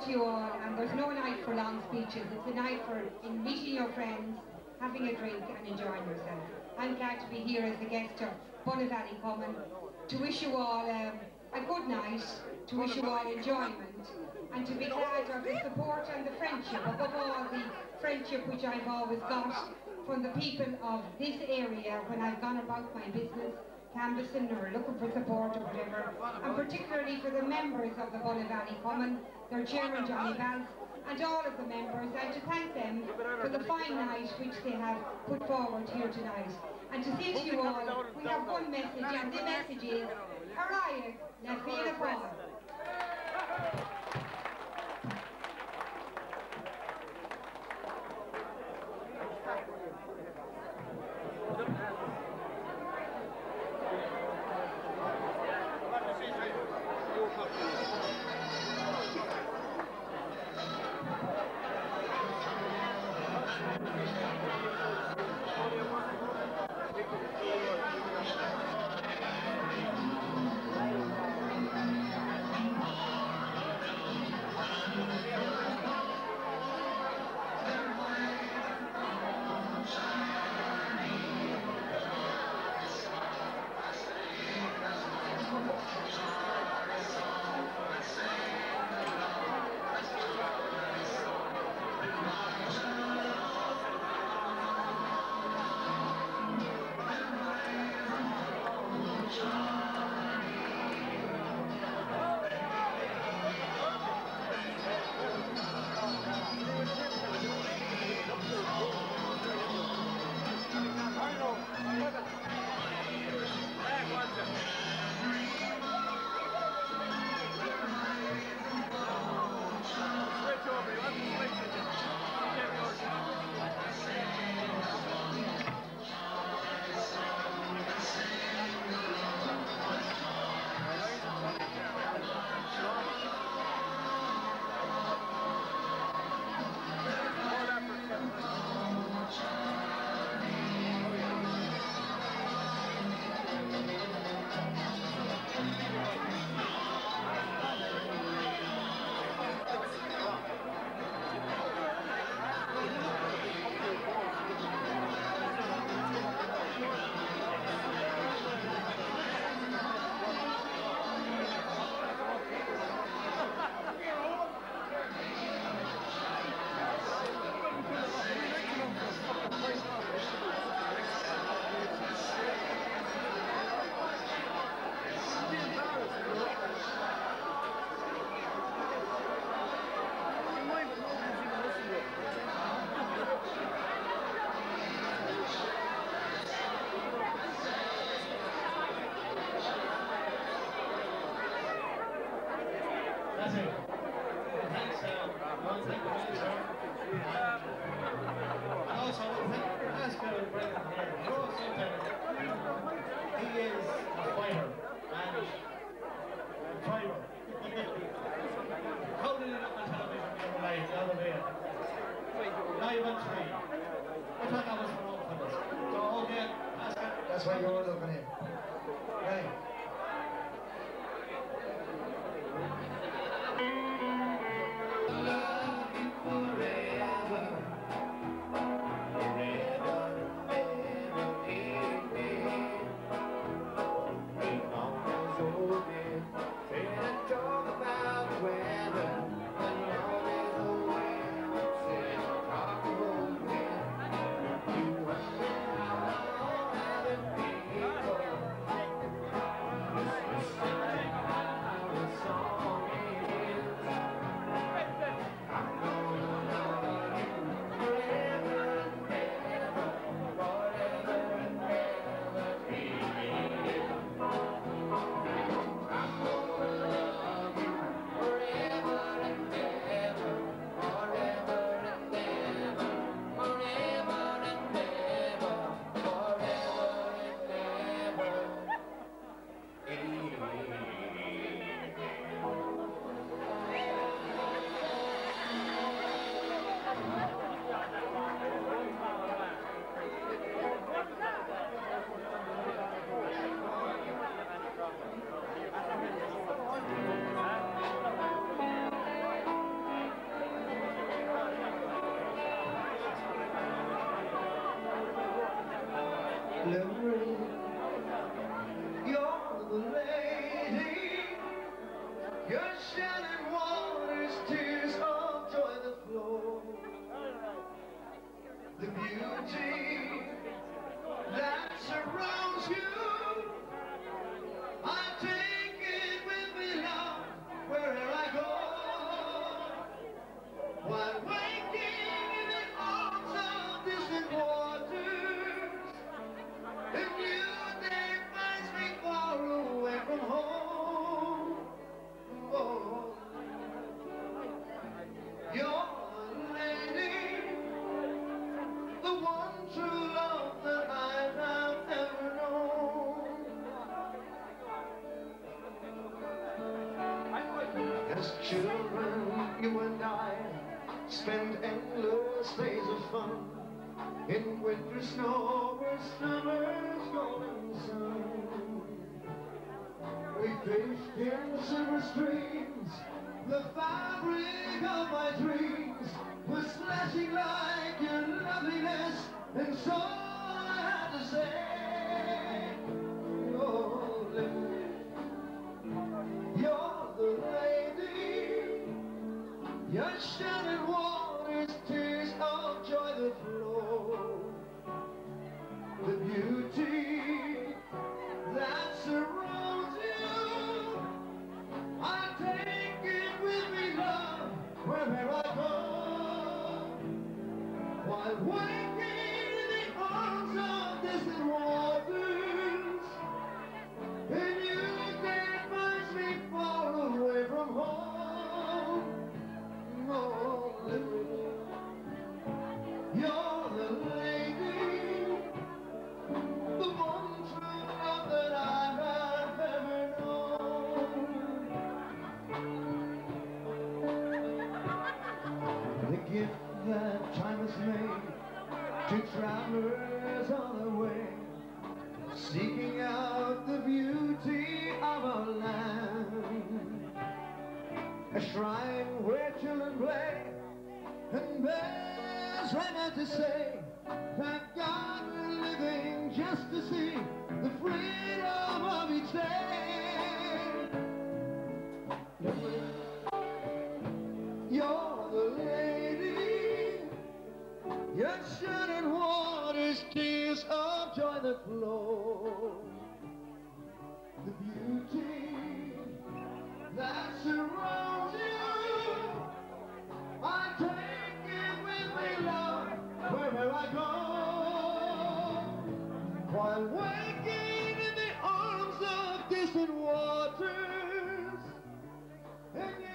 You all, and there's no night for long speeches. It's a night for in meeting your friends, having a drink and enjoying yourself. I'm glad to be here as the guest of Bonavalley Cumann to wish you all um, a good night, to wish you all enjoyment, and to be glad of the support and the friendship, above all the friendship which I've always got from the people of this area when I've gone about my business, canvassing or looking for support or whatever, and particularly for the members of the Bonavalley Cumann, their chairman Johnny Balz, and all of the members, and to thank them for the fine night which they have put forward here tonight. And to say to you all, we have one message, and the message is, Araya na Fianna Fáil. Thank you. And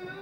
you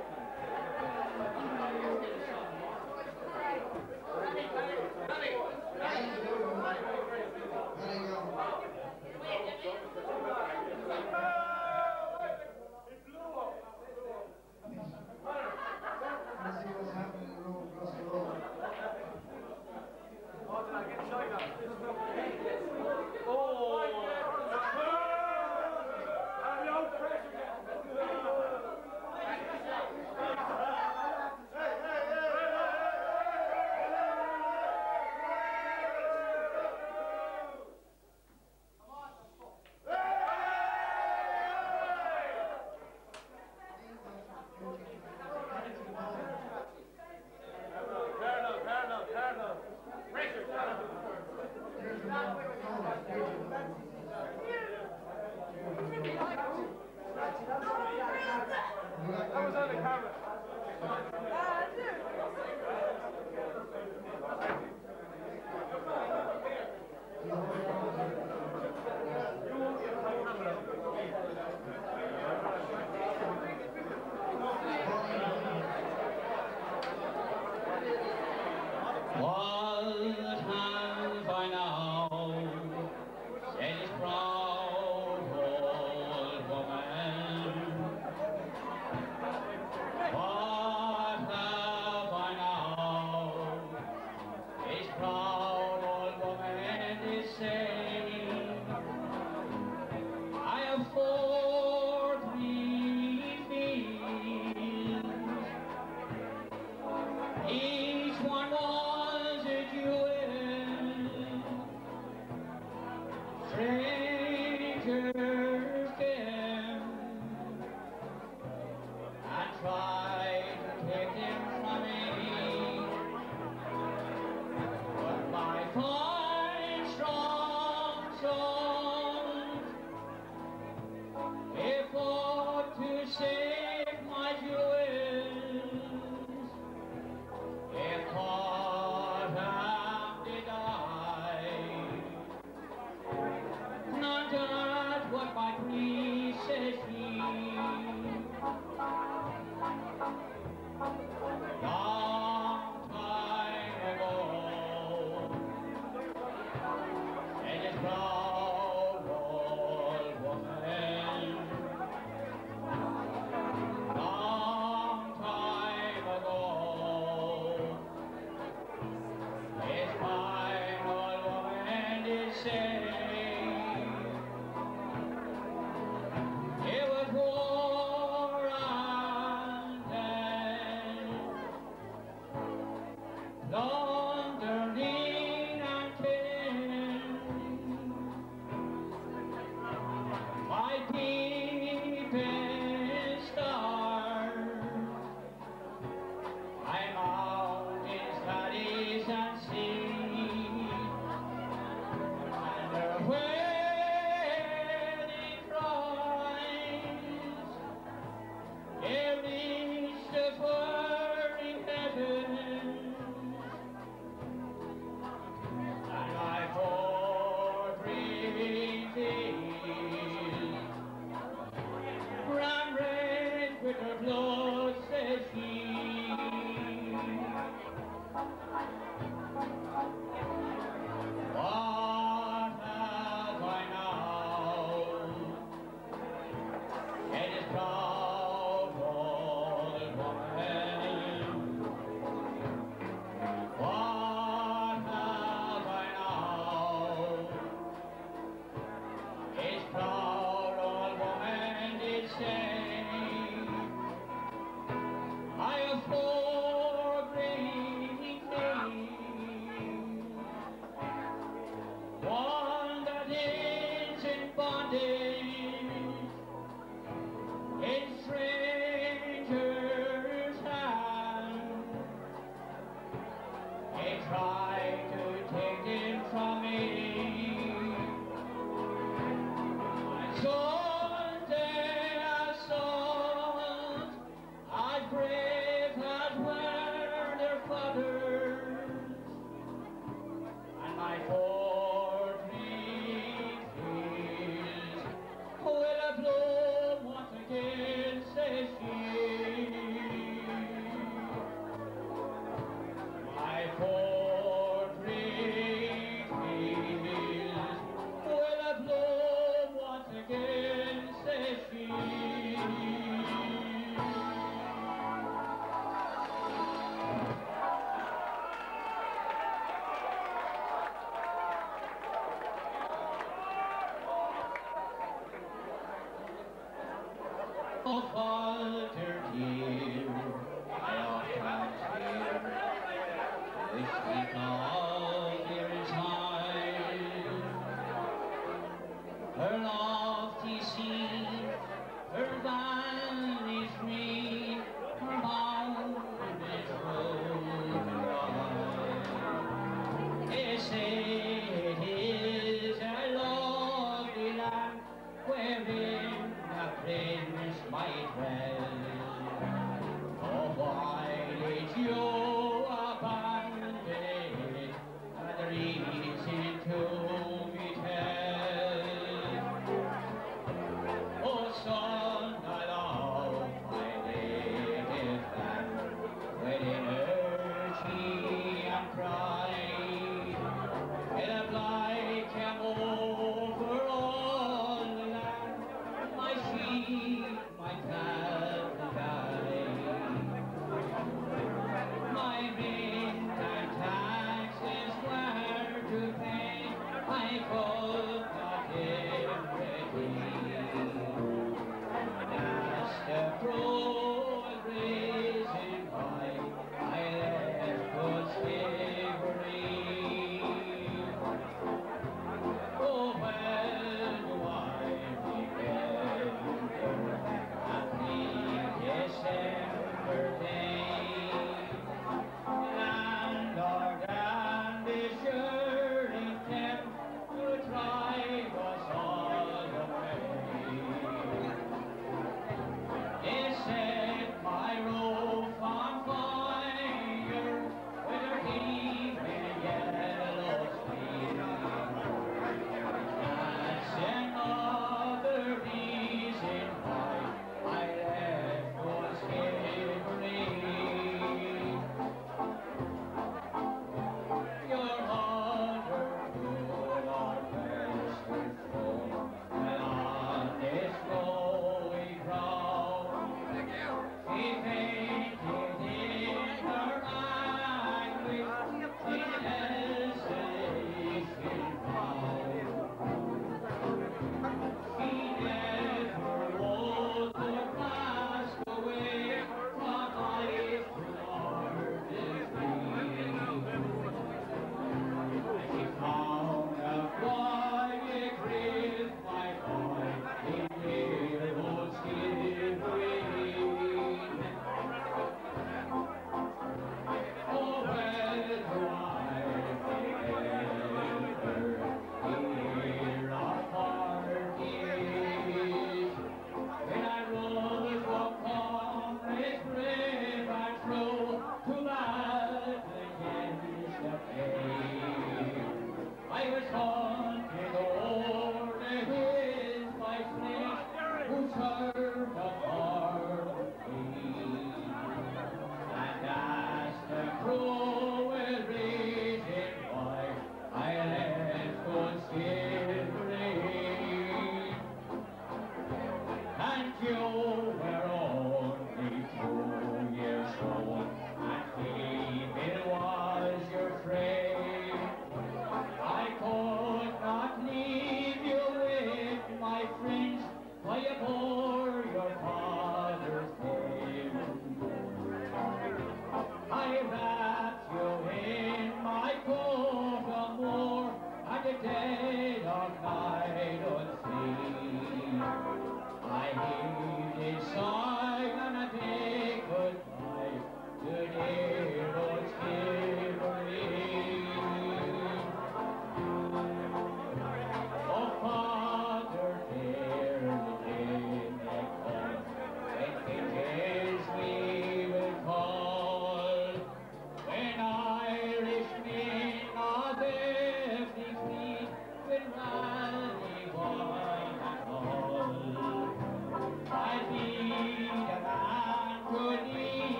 My God.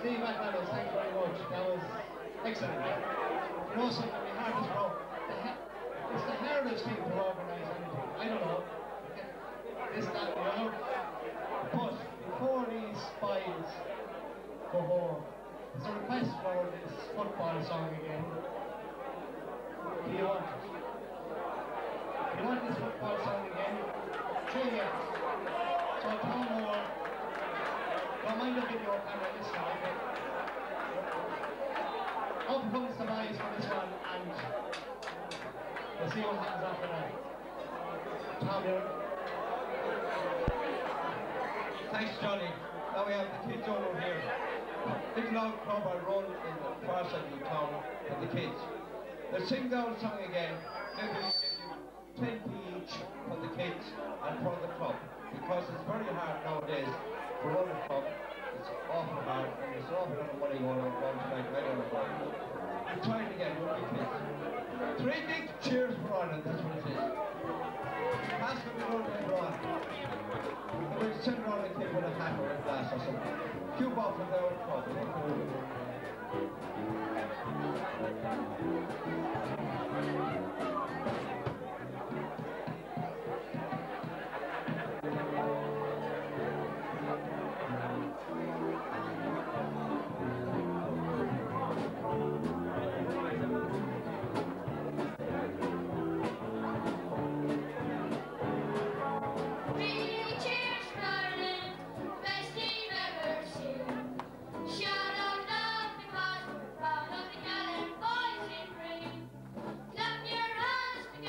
Steve McManus, thanks very much. That was excellent. You know something, the hardest role. It's the hardest thing to organise anything. I don't know. This, that, the other. But before these spies go home, it's a request for this football song again. Do you want it? Do you want this football song again? Three years. So Tom Moore, don't mind the video camera this time. Up comes the boys for this one, and we'll see what happens after that. Tom Moore. Thanks, Johnny. Now we have the kids over here. Big long club I run in the far side of the town with the kids. They'll sing down the song again. Maybe we'll give you twenty each for the kids and for the club. Because it's very hard nowadays to run a club. It's awful hard and there's an awful lot of money going on to make many of them. We'll try it again with the kids. Three big cheers for Ireland, that's what it is. Pass them around to everyone. And we'll send around a kid with a hat or a glass or something. Cue off from their own club. Clap your hands together.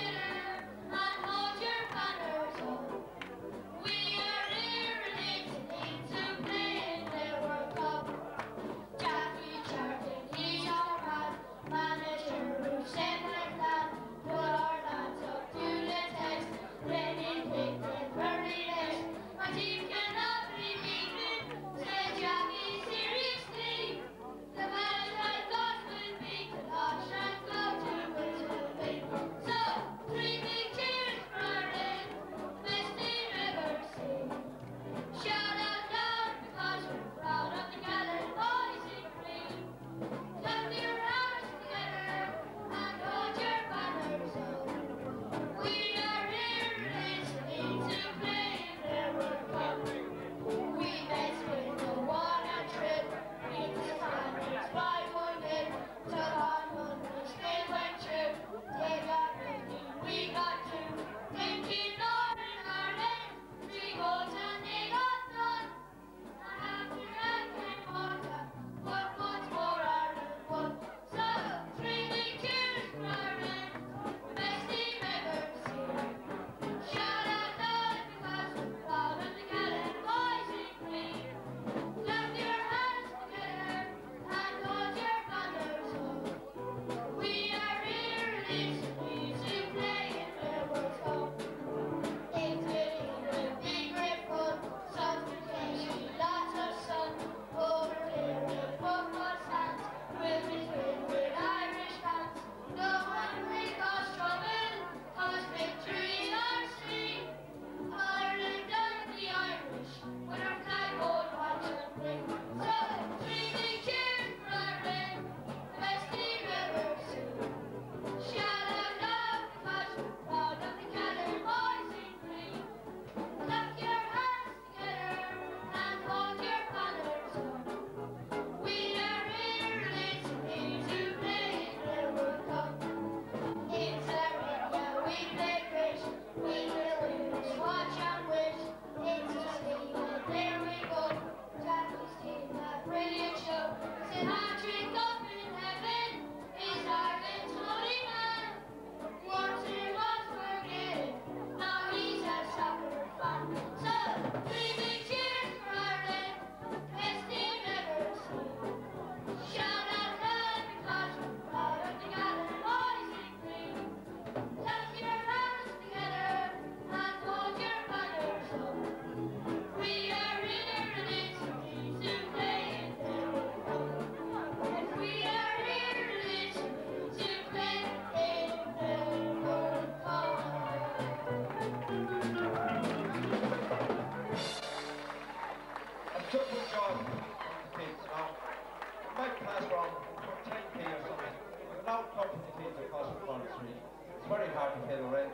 very hard to pay the rent.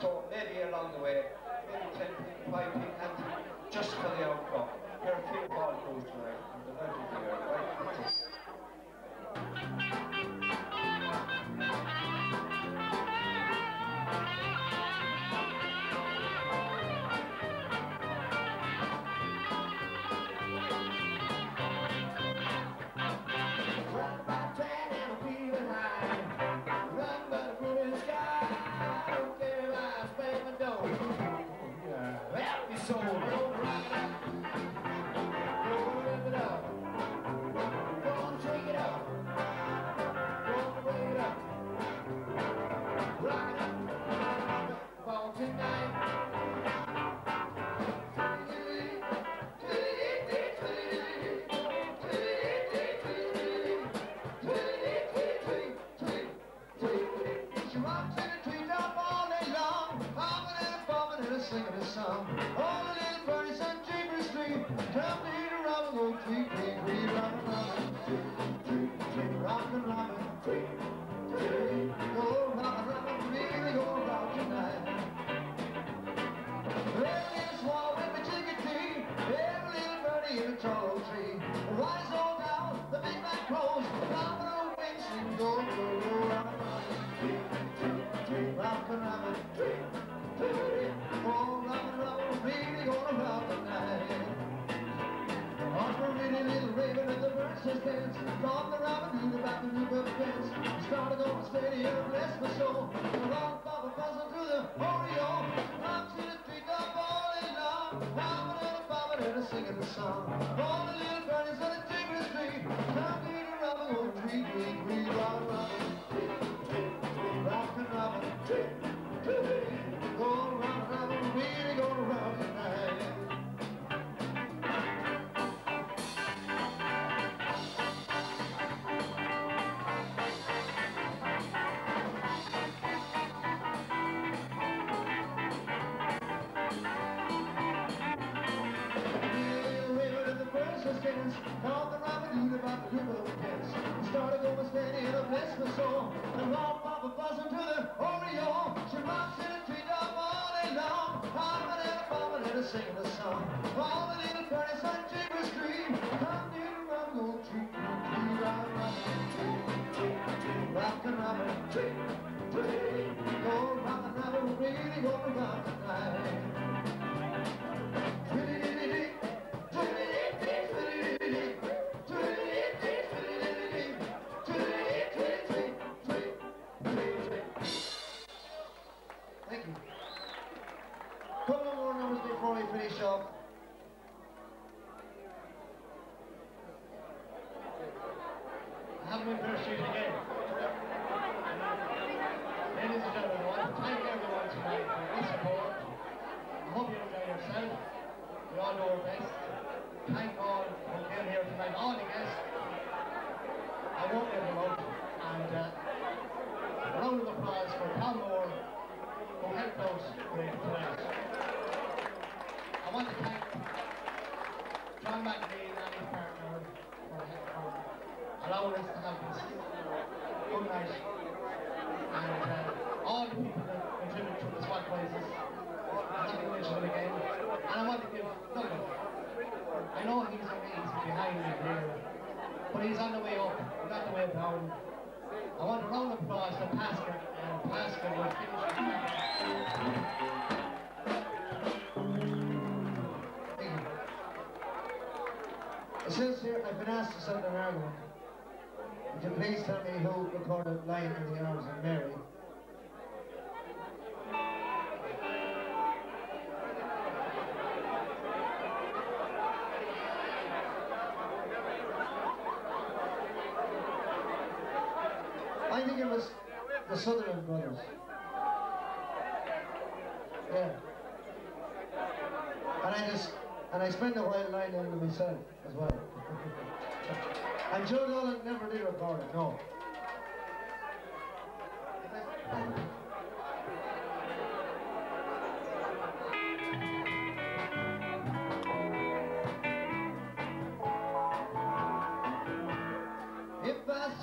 So maybe along the way, maybe ten, five, ten, just for the outcome. There are a few ball goals tonight, and they're not in there, right? If I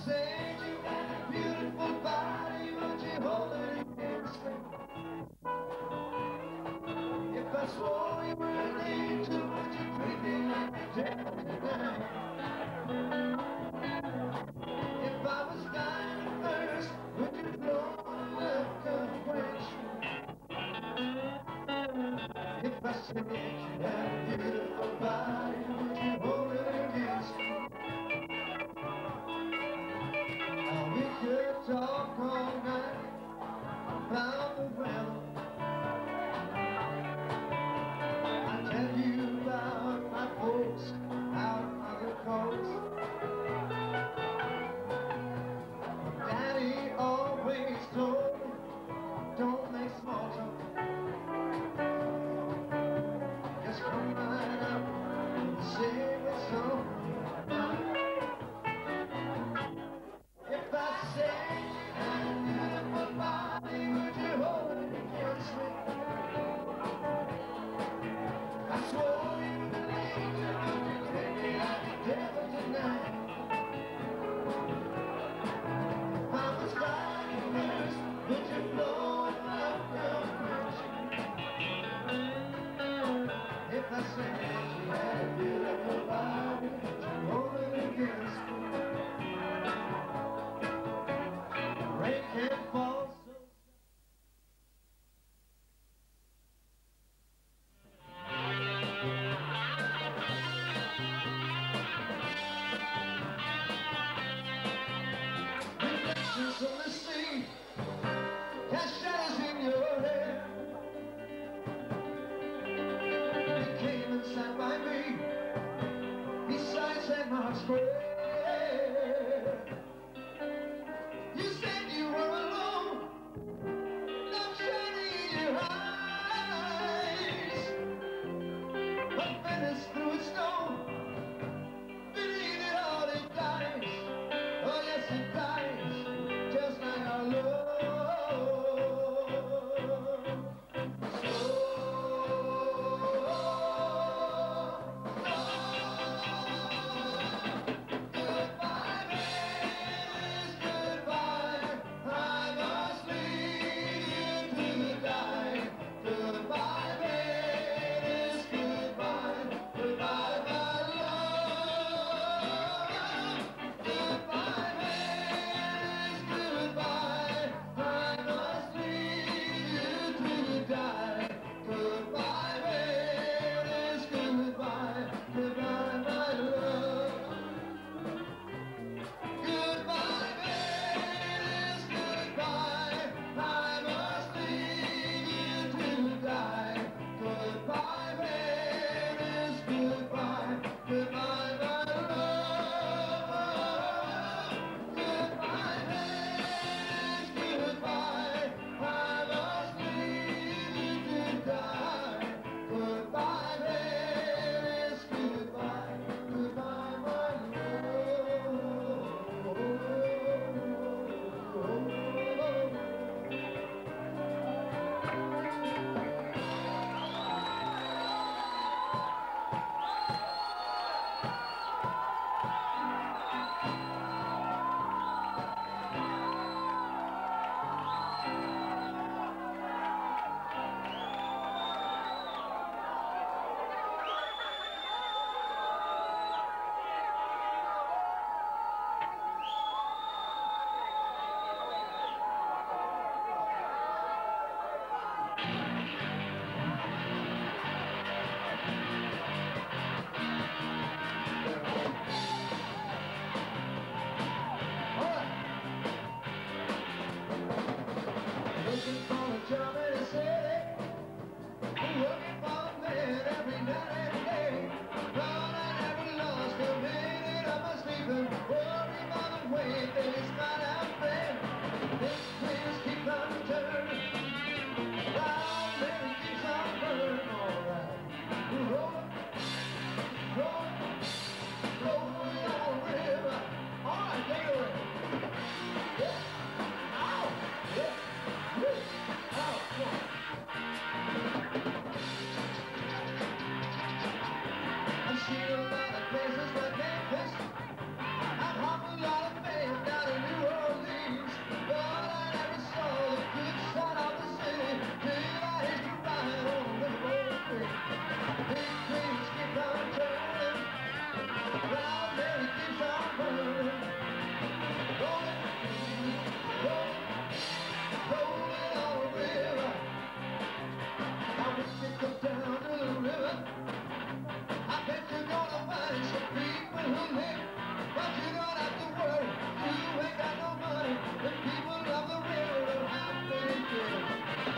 said you had a beautiful body, would you hold it again? Down the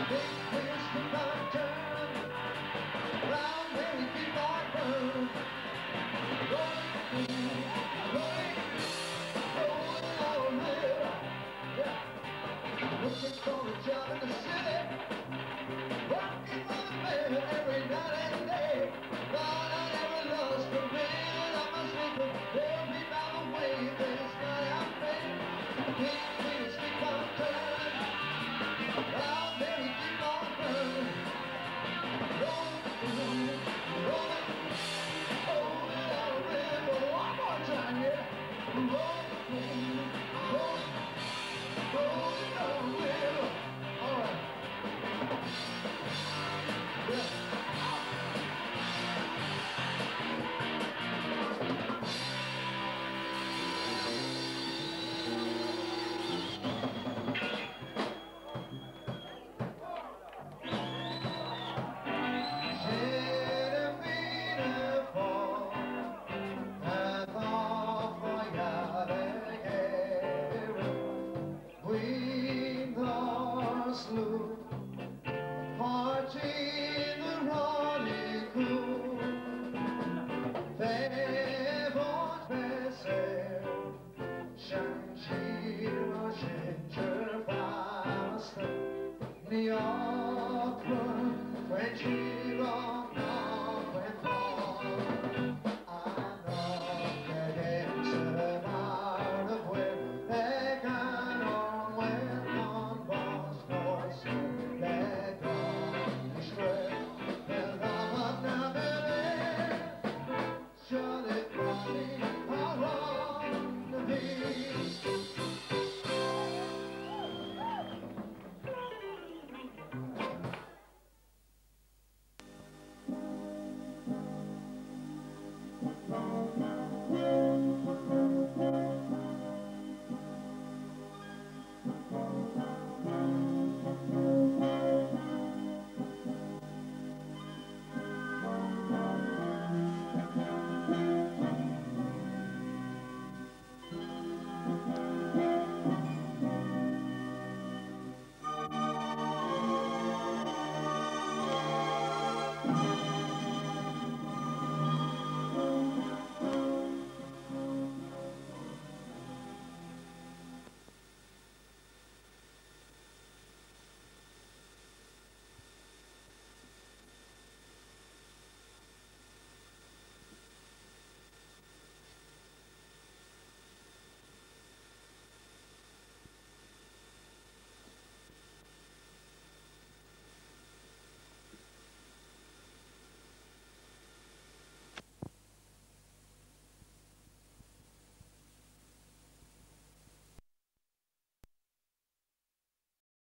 Hey!